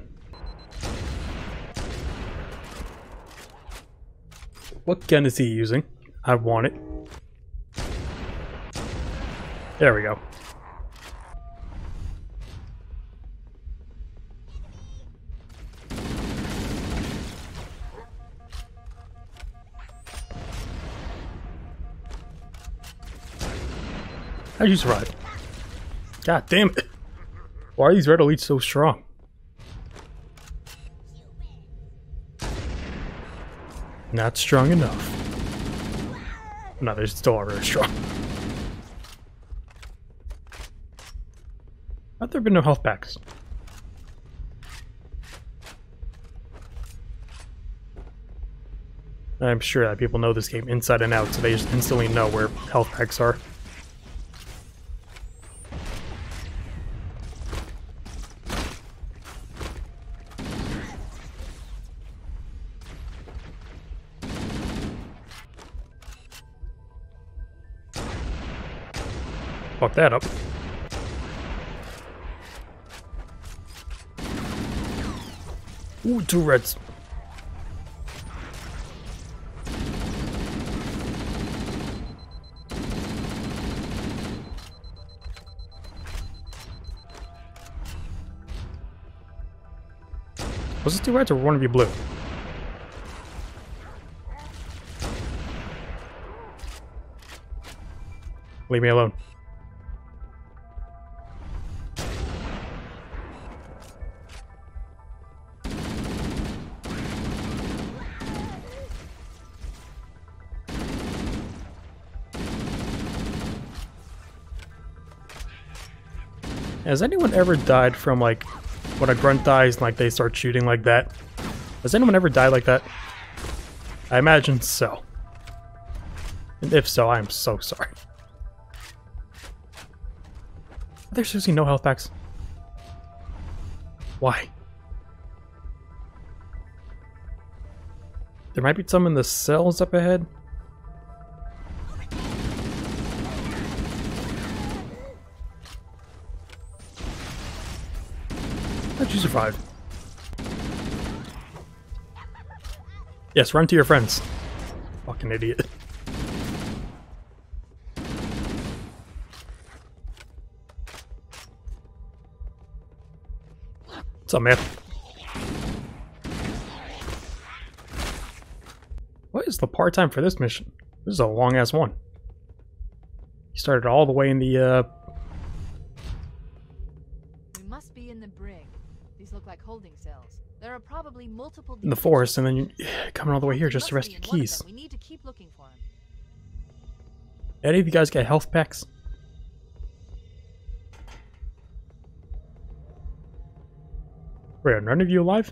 What gun is he using? I want it. There we go. How'd you survive? God damn it. Why are these red elites so strong? Not strong enough. No, they still are very strong. How'd there been no health packs? I'm sure that people know this game inside and out, so they just instantly know where health packs are. Fuck that up. Ooh, two reds. Was it two reds or one of you blue? Leave me alone. Has anyone ever died from, like, when a grunt dies and, like, they start shooting like that? Has anyone ever died like that? I imagine so. And if so, I am so sorry. There's seriously no health packs. Why? There might be some in the cells up ahead. How'd you survive? Yes, run to your friends. Fucking idiot. What's up, man? What is the part time for this mission? This is a long ass one. You started all the way in the uh in the forest, and then you coming all the way here just to rescue Keys. We need to keep looking for him. Any of you guys got health packs? Wait, are none of you alive?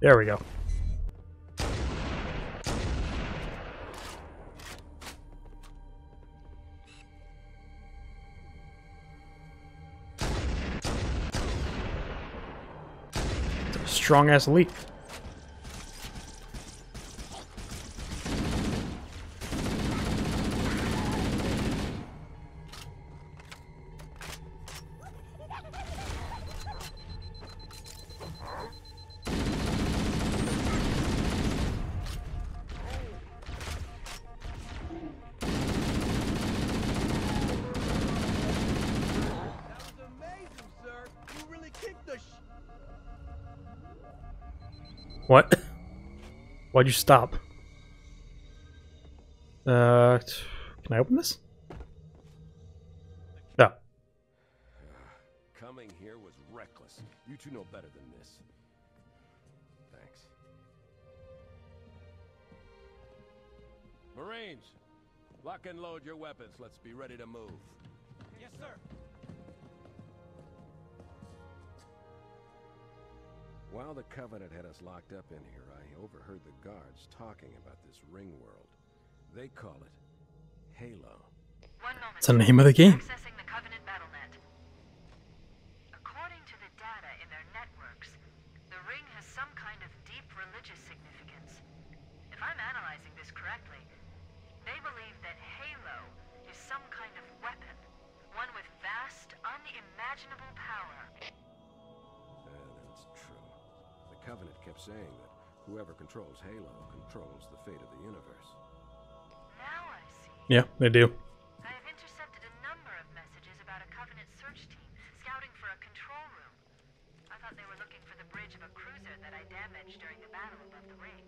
There we go. Strong ass elite. What? Why'd you stop? Uh, can I open this? No. Coming here was reckless. You two know better than this. Thanks. Marines, lock and load your weapons. Let's be ready to move. Yes, sir. While the Covenant had us locked up in here, I overheard the guards talking about this ring world. They call it Halo. One moment. It's the name of the game. Accessing the Covenant Battle.net. According to the data in their networks, the ring has some kind of deep religious significance. If I'm analyzing this correctly, They believe that Halo is some kind of weapon, one with vast, unimaginable power. Ah, that's true. The Covenant kept saying that whoever controls Halo controls the fate of the universe. Now I see. Yeah, they do. I have intercepted a number of messages about a Covenant search team scouting for a control room. I thought they were looking for the bridge of a cruiser that I damaged during the battle above the ring.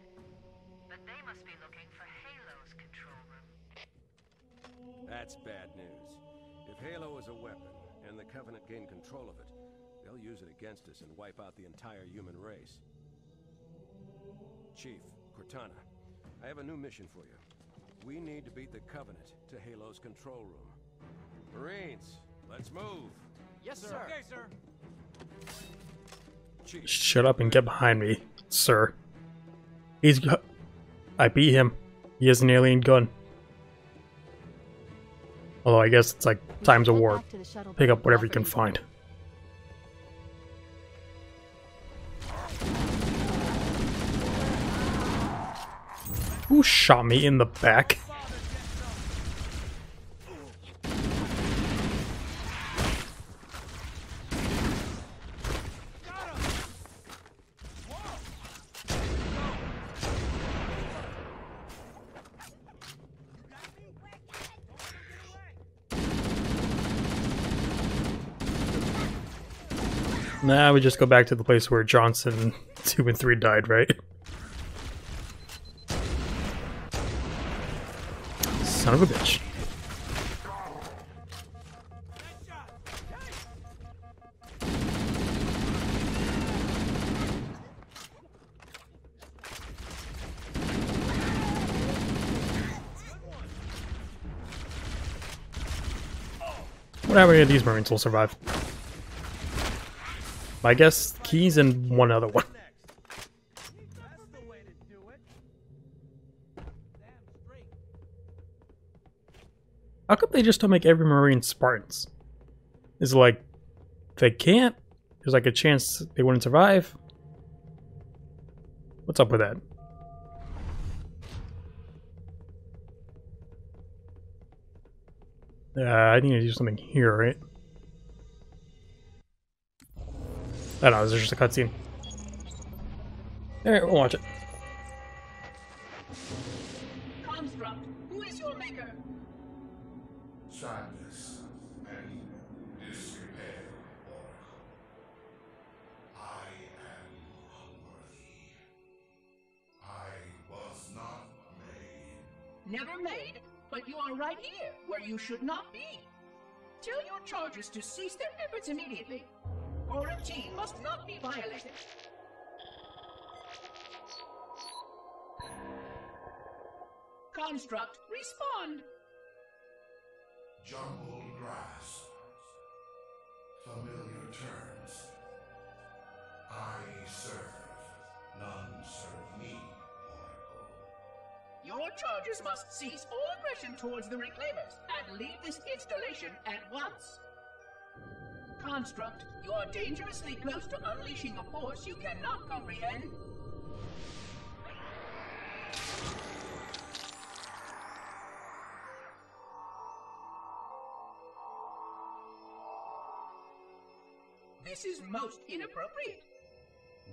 But they must be looking for Halo's control room. That's bad news. If Halo is a weapon, and the Covenant gain control of it, they'll use it against us and wipe out the entire human race. Chief, Cortana, I have a new mission for you. We need to beat the Covenant to Halo's control room. Marines, let's move. Yes, sir. Okay, sir. Chief, shut up and get behind me, sir. He's got... I beat him. He has an alien gun. Although I guess it's like times of war. Pick up whatever you can find. Who shot me in the back? Nah, we just go back to the place where Johnson two and three died, right? Son of a bitch. Whatever, yeah, these Marines will survive. I guess Keys and one other one. How come they just don't make every Marine Spartans? Is it like, they can't? There's like a chance they wouldn't survive? What's up with that? Uh, I need to do something here, right? I don't know, this is just a cutscene. Alright, we'll watch it. Construct, who is your maker? Sadness and disrepair, Oracle. I am unworthy. I was not made. Never made, but you are right here, where you should not be. Tell your charges to cease their efforts immediately. Origin must not be violated. Construct, respond. Jumbled grass. Familiar terms. I serve, none serve me, Oracle. Your charges must cease all aggression towards the Reclaimers and leave this installation at once. Construct, you are dangerously close to unleashing a force you cannot comprehend. This is most inappropriate.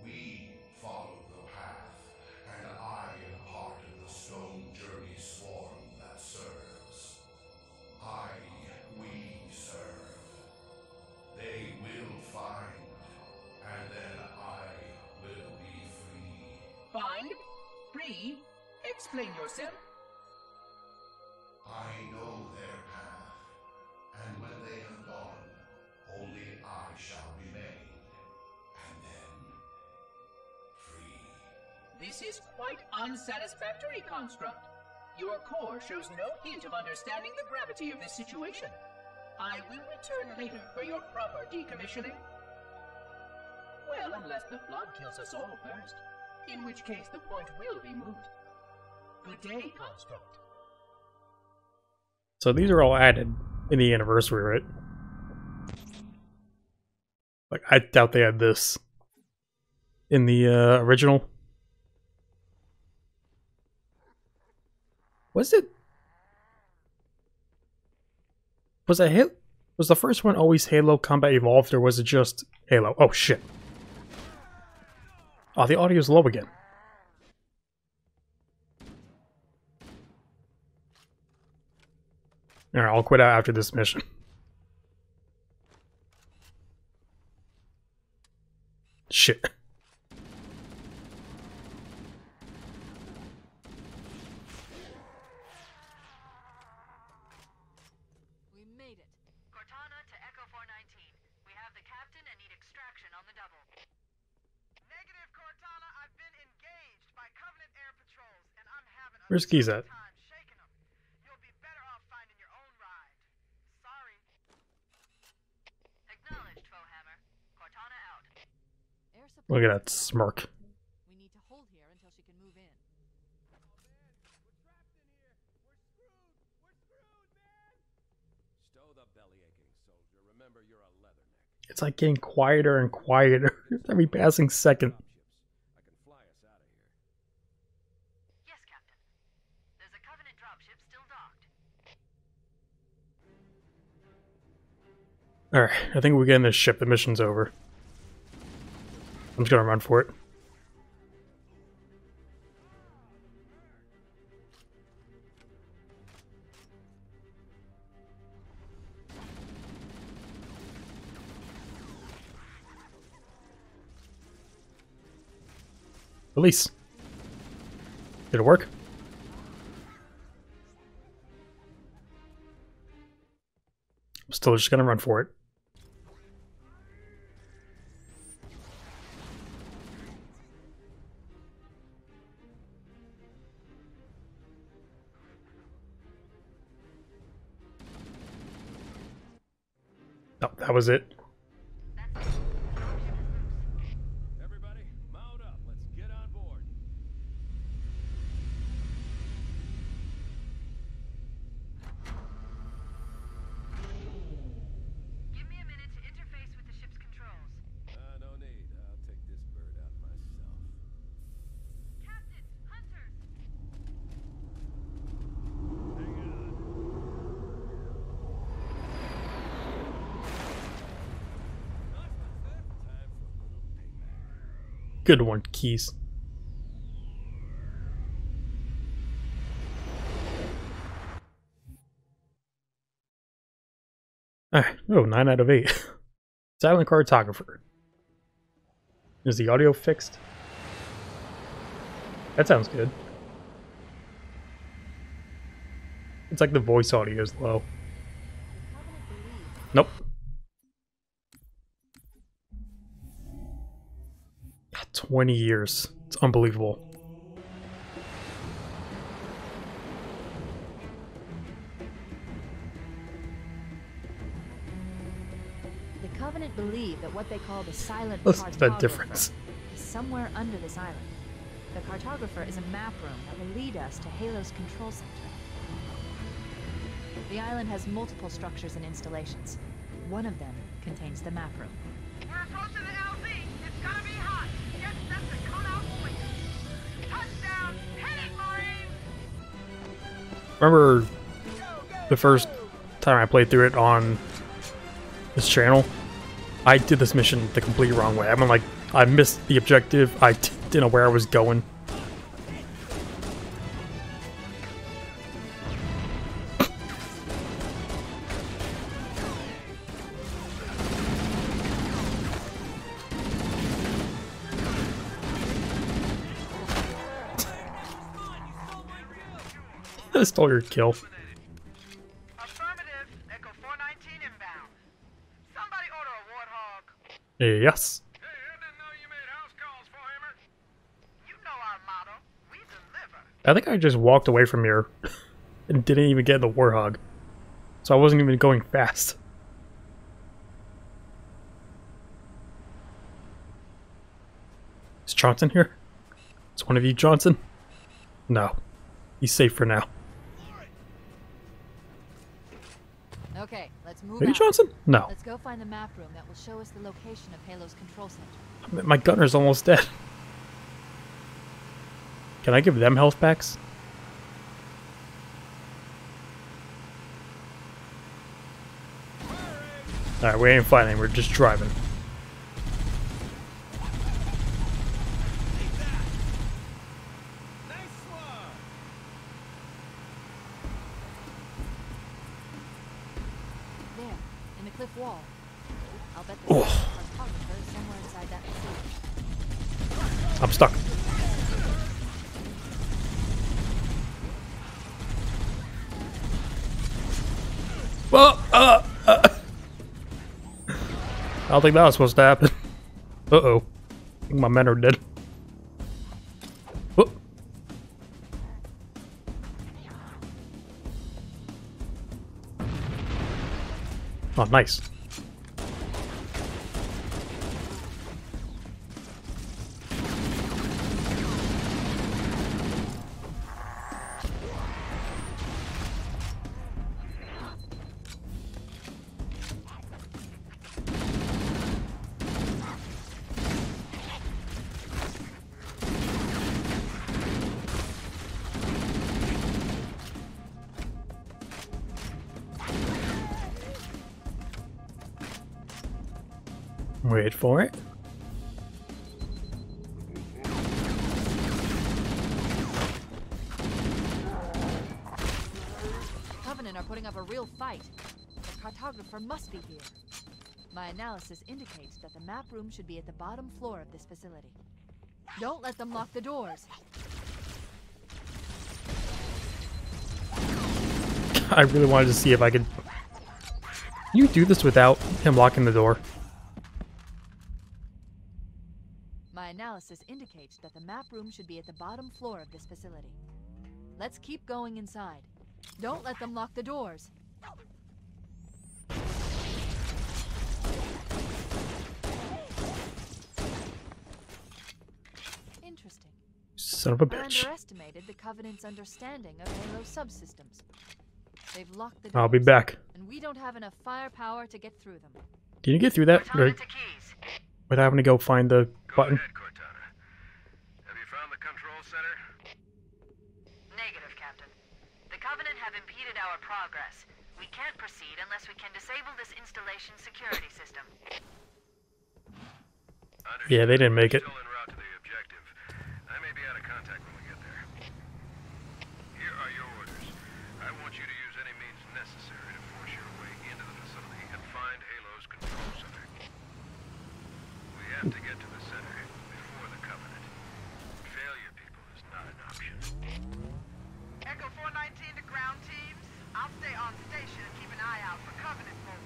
We followed the path, and I imparted the stone journey swarm that serves. I, we serve. They will find, and then I will be free. Find? Free? Explain yourself. I know their path, and when they have gone, only I shall remain, and then free. This is quite unsatisfactory, Construct. Your core shows no hint of understanding the gravity of this situation. I will return later for your proper decommissioning. Well, unless the flood kills us all first, in which case the point will be moved. Good day, Construct. So these are all added in the anniversary, right? Like, I doubt they had this in the uh, original. Was it? Was a hit? Was the first one always Halo Combat Evolved, or was it just Halo? Oh shit! Oh, the audio's low again. All right, I'll quit out after this mission. Shit. We made it. Cortana to Echo four nineteen. We have the captain and need extraction on the double. Negative, Cortana. I've been engaged by Covenant air patrols, and I'm having a Where's Keys at? Time shaking them. You'll be better off finding your own ride. Sorry. Acknowledged, Foehammer. Cortana out. Look at that smirk. We need to hold here until she can move in. It's like getting quieter and quieter every passing second. I can fly us out of here. Yes, Captain. There's a Covenant dropship still docked. Alright, I think we're getting this ship. The mission's over. I'm just gonna run for it. Release. Did it work? I'm still just gonna run for it. Oh, that was it. Good one, Keyes. Alright, oh, nine out of eight. Silent Cartographer. Is the audio fixed? That sounds good. It's like the voice audio is low. Nope. twenty years. It's unbelievable. The Covenant believe that what they call the silent What's cartographer that difference? Is somewhere under this island. The cartographer is a map room that will lead us to Halo's control center. The island has multiple structures and installations. One of them contains the map room. We're approaching the L Z. It's gonna be hot. Remember the first time I played through it on this channel? I did this mission the complete wrong way. I mean, like, I missed the objective. I didn't know where I was going. I stole your kill. Affirmative. Echo four nineteen inbound. Somebody order a Warthog. Yes. Hey, I didn't know you made house calls, Foehammer. You know our motto. We deliver. I think I just walked away from here and didn't even get the Warthog. So I wasn't even going fast. Is Johnson here? Is one of you Johnson? No. He's safe for now. Okay, let's move. Maybe out. Johnson? No. Let's go find the map room that will show us the location of Halo's control center. My gunner's almost dead. Can I give them health packs? All right, we ain't fighting. We're just driving. I don't think that was supposed to happen. Uh-oh. I think my men are dead. Whoop. Oh, nice. Wait for it. Covenant are putting up a real fight. The cartographer must be here. My analysis indicates that the map room should be at the bottom floor of this facility. Don't let them lock the doors. I really wanted to see if I could... Can you do this without him locking the door? Analysis indicates that the map room should be at the bottom floor of this facility. Let's keep going inside. Don't let them lock the doors. Interesting. Son of a bitch. I underestimated the Covenant's understanding of Halo subsystems. They've locked the doors. I'll be back. And we don't have enough firepower to get through them. Can you get through that? Or... without having to go find the button. Go ahead, Cortana. Have you found the control center? Negative, Captain. The Covenant have impeded our progress. We can't proceed unless we can disable this installation security system. Understood. Yeah, they didn't make it. Still en route to the objective. I may be out of contact when we get there. Here are your orders. I want you to use any means necessary to force your way into the facility and find Halo's control center. Have to get to the center before the Covenant. Failure, people, is not an option. Echo four nineteen to ground teams. I'll stay on station and keep an eye out for Covenant folks.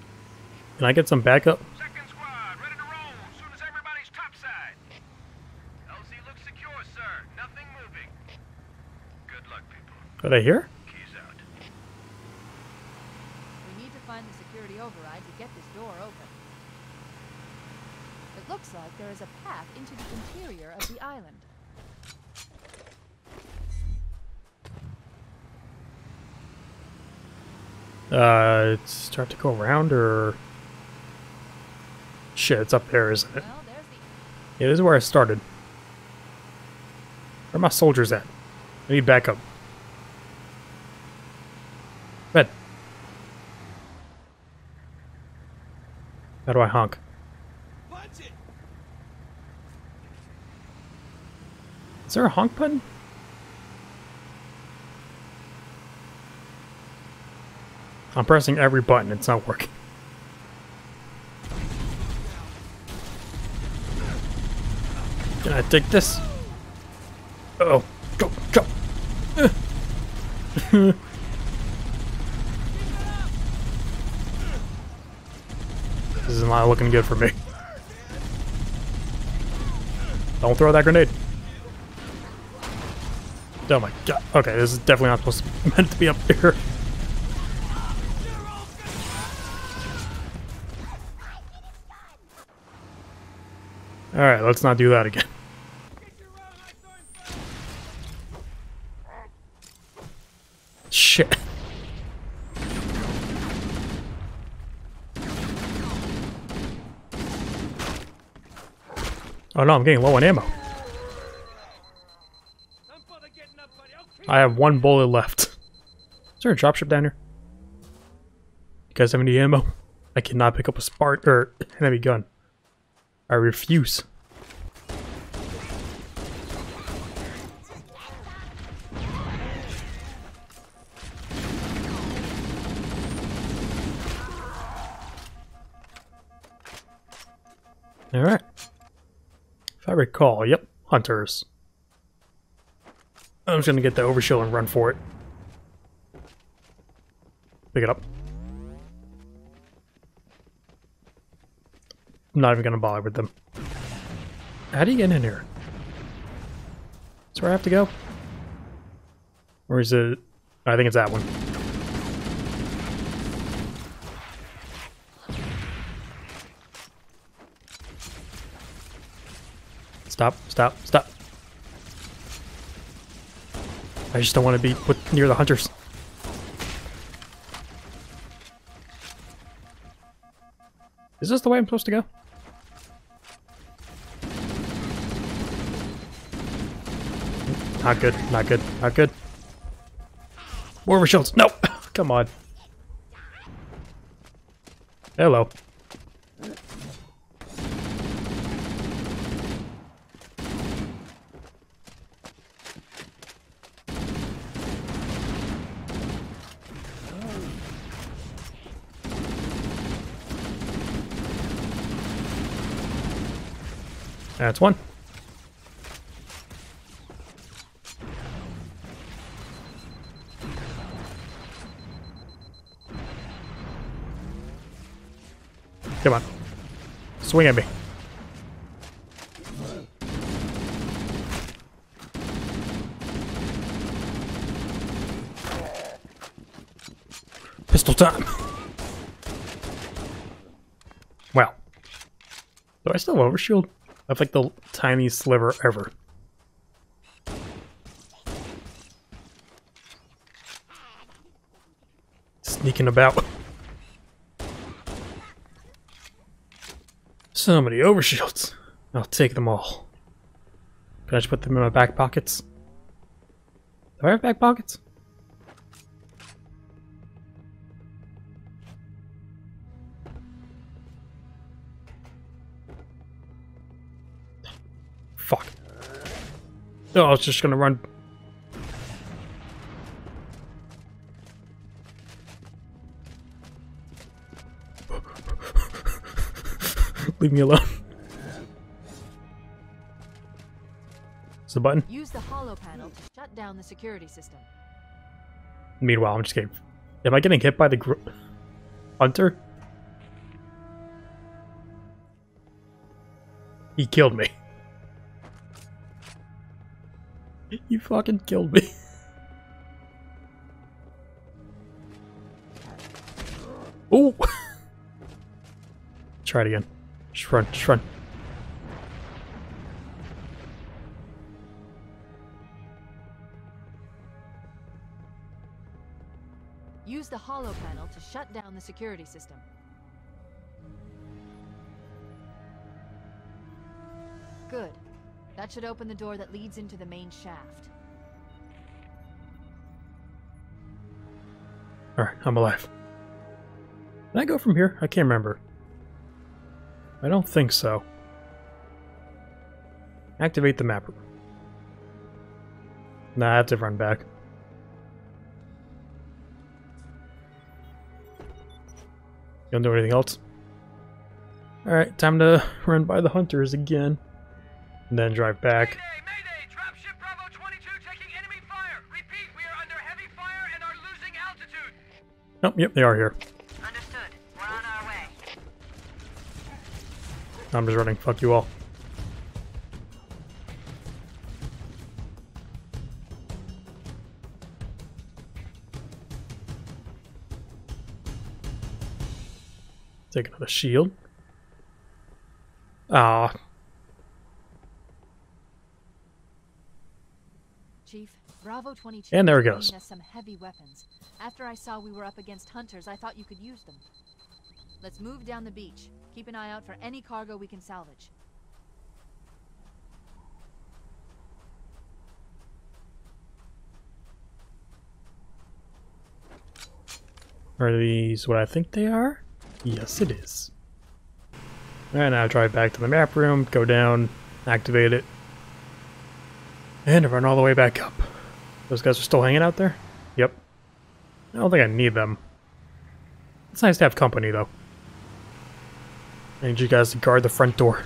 Can I get some backup? Second squad, ready to roll as soon as everybody's topside. L C looks secure, sir. Nothing moving. Good luck, people. Are they here? Keys out. We need to find the security override to get this door open. It looks like there is a path into the interior of the island. Uh, it's start to go around, or... Shit, it's up there, isn't it? Well, there's the... Yeah, this is where I started. Where are my soldiers at? I need backup. Bed. How do I honk? Is there a honk button? I'm pressing every button, it's not working. Can I take this? Uh oh, jump, jump. Uh. This is not looking good for me. Don't throw that grenade. Oh my god. Okay, this is definitely not supposed to be meant to be up here. Alright, let's not do that again. Shit. Oh no, I'm getting low on ammo. I have one bullet left. Is there a dropship down here? You guys have any ammo? I cannot pick up a Spartan or enemy gun. I refuse. Alright. If I recall, yep, Hunters. I'm just gonna get the overshield and run for it. Pick it up. I'm not even gonna bother with them. How do you get in here? Is where I have to go? Or is it... I think it's that one. Stop, stop, stop. I just don't want to be put near the Hunters. Is this the way I'm supposed to go? Not good, not good, not good. More overshields. Nope. Come on. Hello. That's one. Come on. Swing at me. Pistol time. Wow. Do I still have overshield? I have like the tiniest sliver ever. Sneaking about. So many overshields. I'll take them all. Can I just put them in my back pockets? Do I have back pockets? Fuck. No, I was just gonna run. Leave me alone. It's the button. Use the holo panel to shut down the security system. Meanwhile, I'm just getting. Am I getting hit by the gr Hunter? He killed me. You fucking killed me. Oh! Try it again. Just run, just run. Use the holo panel to shut down the security system. Good. That should open the door that leads into the main shaft. Alright, I'm alive. Can I go from here? I can't remember. I don't think so. Activate the mapper. Nah, I have to run back. You don't do anything else? Alright, time to run by the Hunters again. And then drive back. Mayday, Mayday, dropship Bravo twenty-two taking enemy fire. Repeat, we are under heavy fire and are losing altitude. Oh, yep, they are here. Understood. We're on our way. I'm just running. Fuck you all. Take another shield. Ah. Uh, Bravo twenty-two and there it goes. Some heavy weapons. After I saw we were up against Hunters, I thought you could use them. Let's move down the beach. Keep an eye out for any cargo we can salvage. Are these what I think they are? Yes, it is. And I'll drive back to the map room, go down, activate it, and run all the way back up. Those guys are still hanging out there? Yep. I don't think I need them. It's nice to have company, though. I need you guys to guard the front door.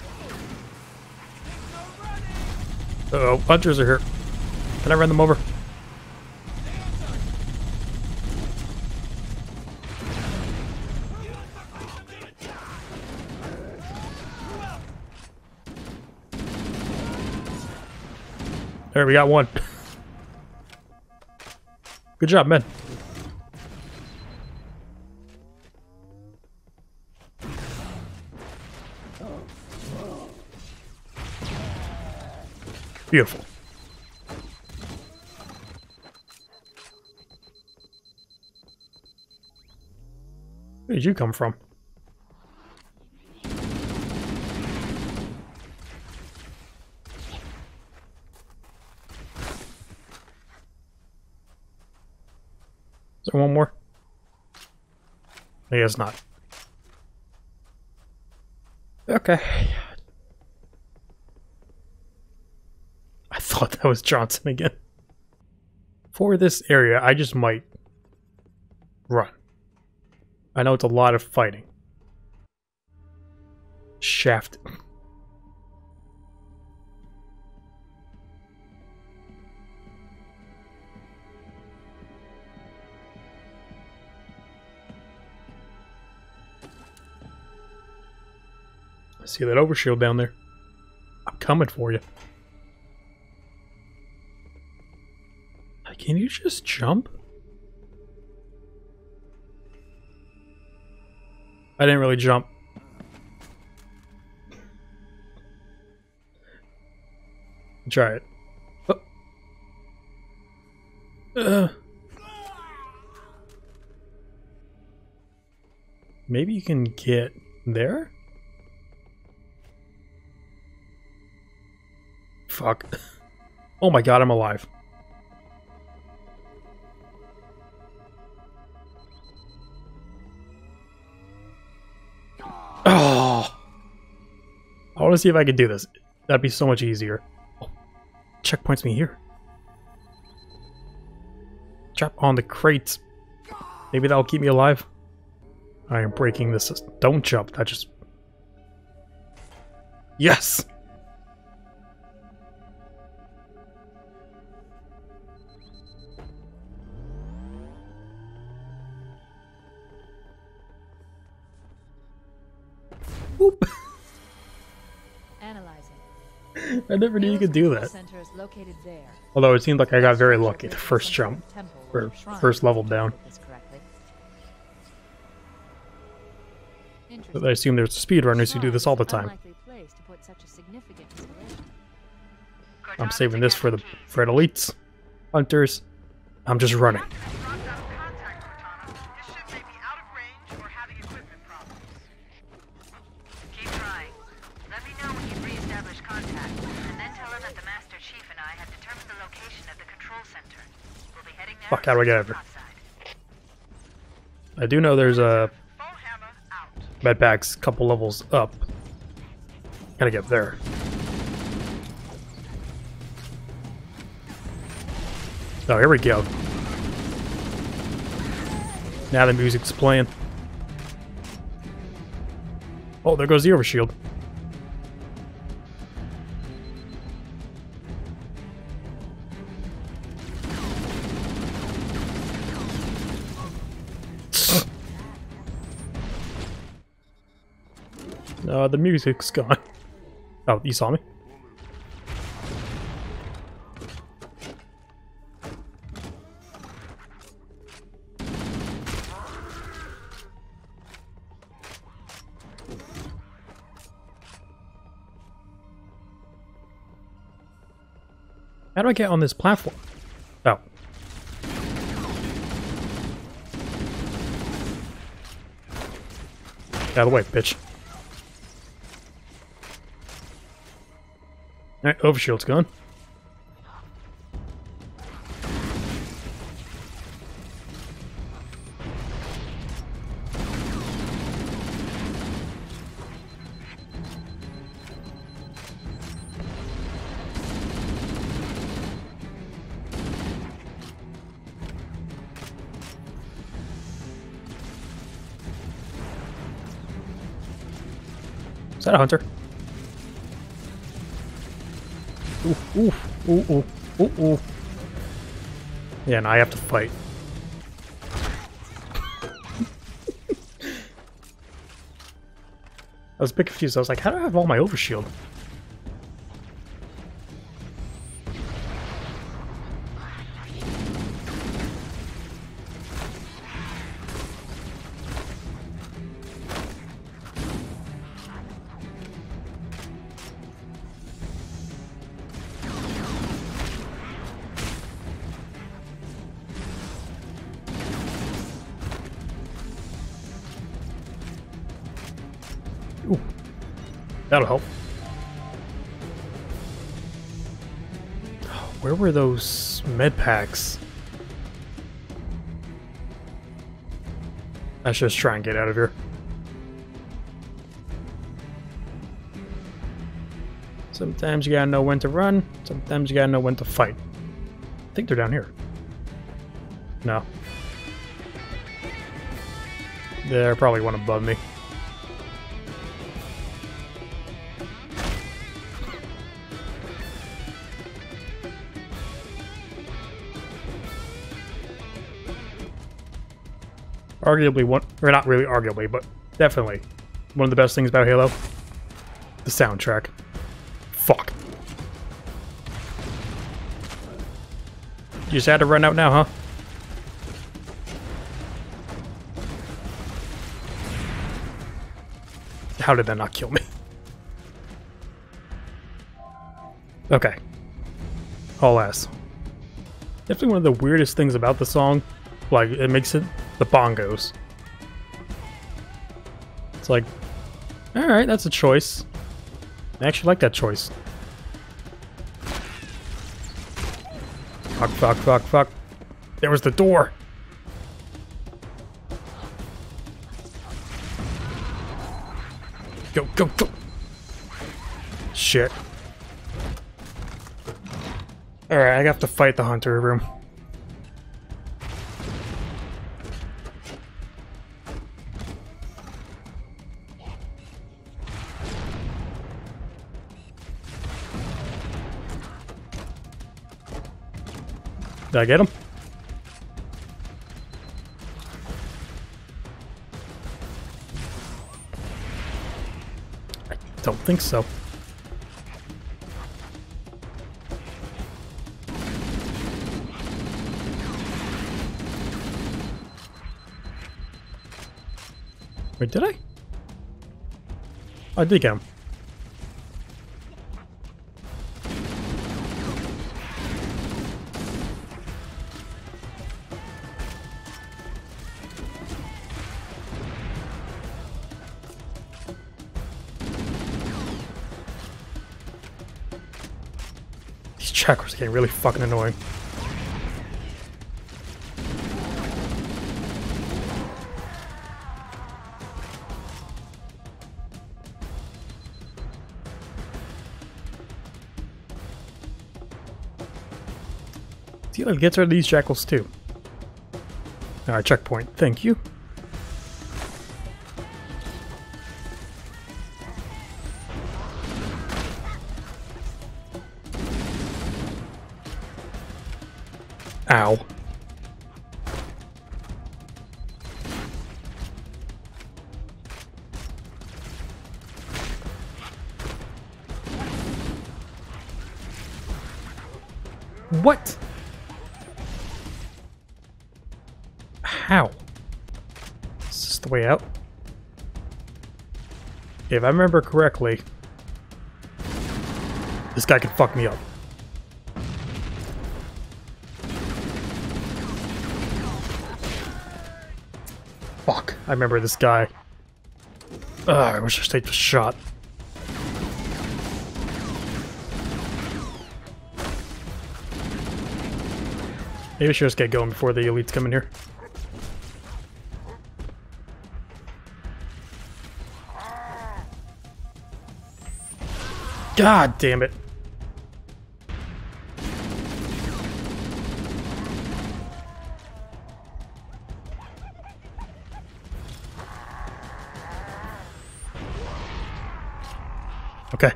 Uh-oh, hunters are here. Can I run them over? Alright, we got one. Good job, men. Beautiful. Where did you come from? Is there one more? I guess not. Okay. I thought that was Johnson again. For this area, I just might run. I know it's a lot of fighting. Shaft. See that overshield down there? I'm coming for you. Can you just jump? I didn't really jump. Try it. Oh. Uh. Maybe you can get there? Fuck. Oh my god, I'm alive. Oh! I want to see if I can do this. That'd be so much easier. Oh, checkpoints me here. Drop on the crates. Maybe that'll keep me alive. I am breaking this. Don't jump. That just... Yes! I never knew you could do that. Although it seemed like I got very lucky the first jump, or first level down. But I assume there's speedrunners who do this all the time. I'm saving this for the for the elites, hunters. I'm just running. Fuck, how do I get over? I do know there's a med packs a couple levels up. Gotta get there. Oh, here we go. Now the music's playing. Oh, there goes the overshield. Uh, the music's gone. Oh, you saw me? How do I get on this platform? Oh. Get out of the way, bitch. Alright, overshield's gone. Is that a hunter? Ooh, ooh, ooh, ooh, ooh, ooh. Yeah, now I have to fight. I was a bit confused. I was like, how do I have all my overshield? That'll help. Where were those med packs? I should just try and get out of here. Sometimes you gotta know when to run, sometimes you gotta know when to fight. I think they're down here. No. They're probably one above me. Arguably one, or not really arguably, but definitely one of the best things about Halo, the soundtrack. Fuck. You just had to run out now, huh? How did that not kill me? Okay. Haul ass. Definitely one of the weirdest things about the song, like, it makes it the bongos. It's like, alright, that's a choice. I actually like that choice. Fuck, fuck, fuck, fuck. There was the door! Go, go, go! Shit. Alright, I have to fight the hunter room. Did I get him? I don't think so. Wait, did I? I did get him. It's getting really fucking annoying. See, it gets rid of these jackals too. Alright, checkpoint. Thank you. Ow. What? How? Is this the way out? If I remember correctly, this guy could fuck me up. I remember this guy. Ugh, I wish I stayed the shot. Maybe I should just get going before the elites come in here. God damn it. Okay.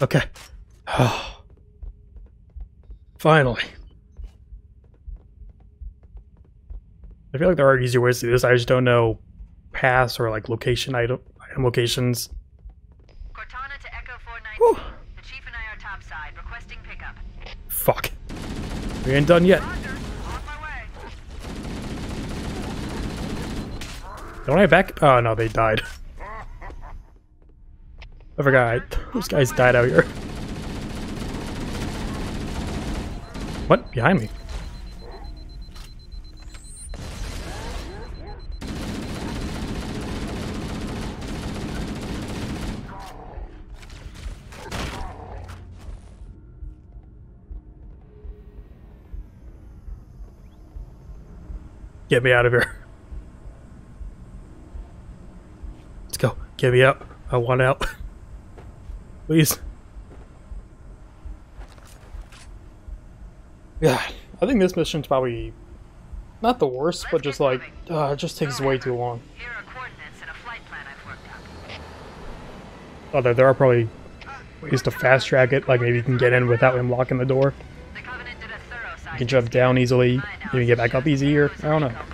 Okay. Oh. Finally. I feel like there are easier ways to do this. I just don't know paths or like location item, item locations. Cortana to Echo four nineteen. Whew. The Chief and I are topside, requesting pickup. Fuck. We ain't done yet. Roger. On my way. Don't I back? Oh no, they died. I forgot. Those guys died out here. What? Behind me. Get me out of here. Let's go. Get me out. I want out. Please. Yeah, I think this mission's probably not the worst, but just like, uh, it just takes way too long. Here are coordinates and a flight plan I've worked out. Although there are probably ways to fast track it, like maybe you can get in without him locking the door. You can jump down easily, you can get back up easier. I don't know.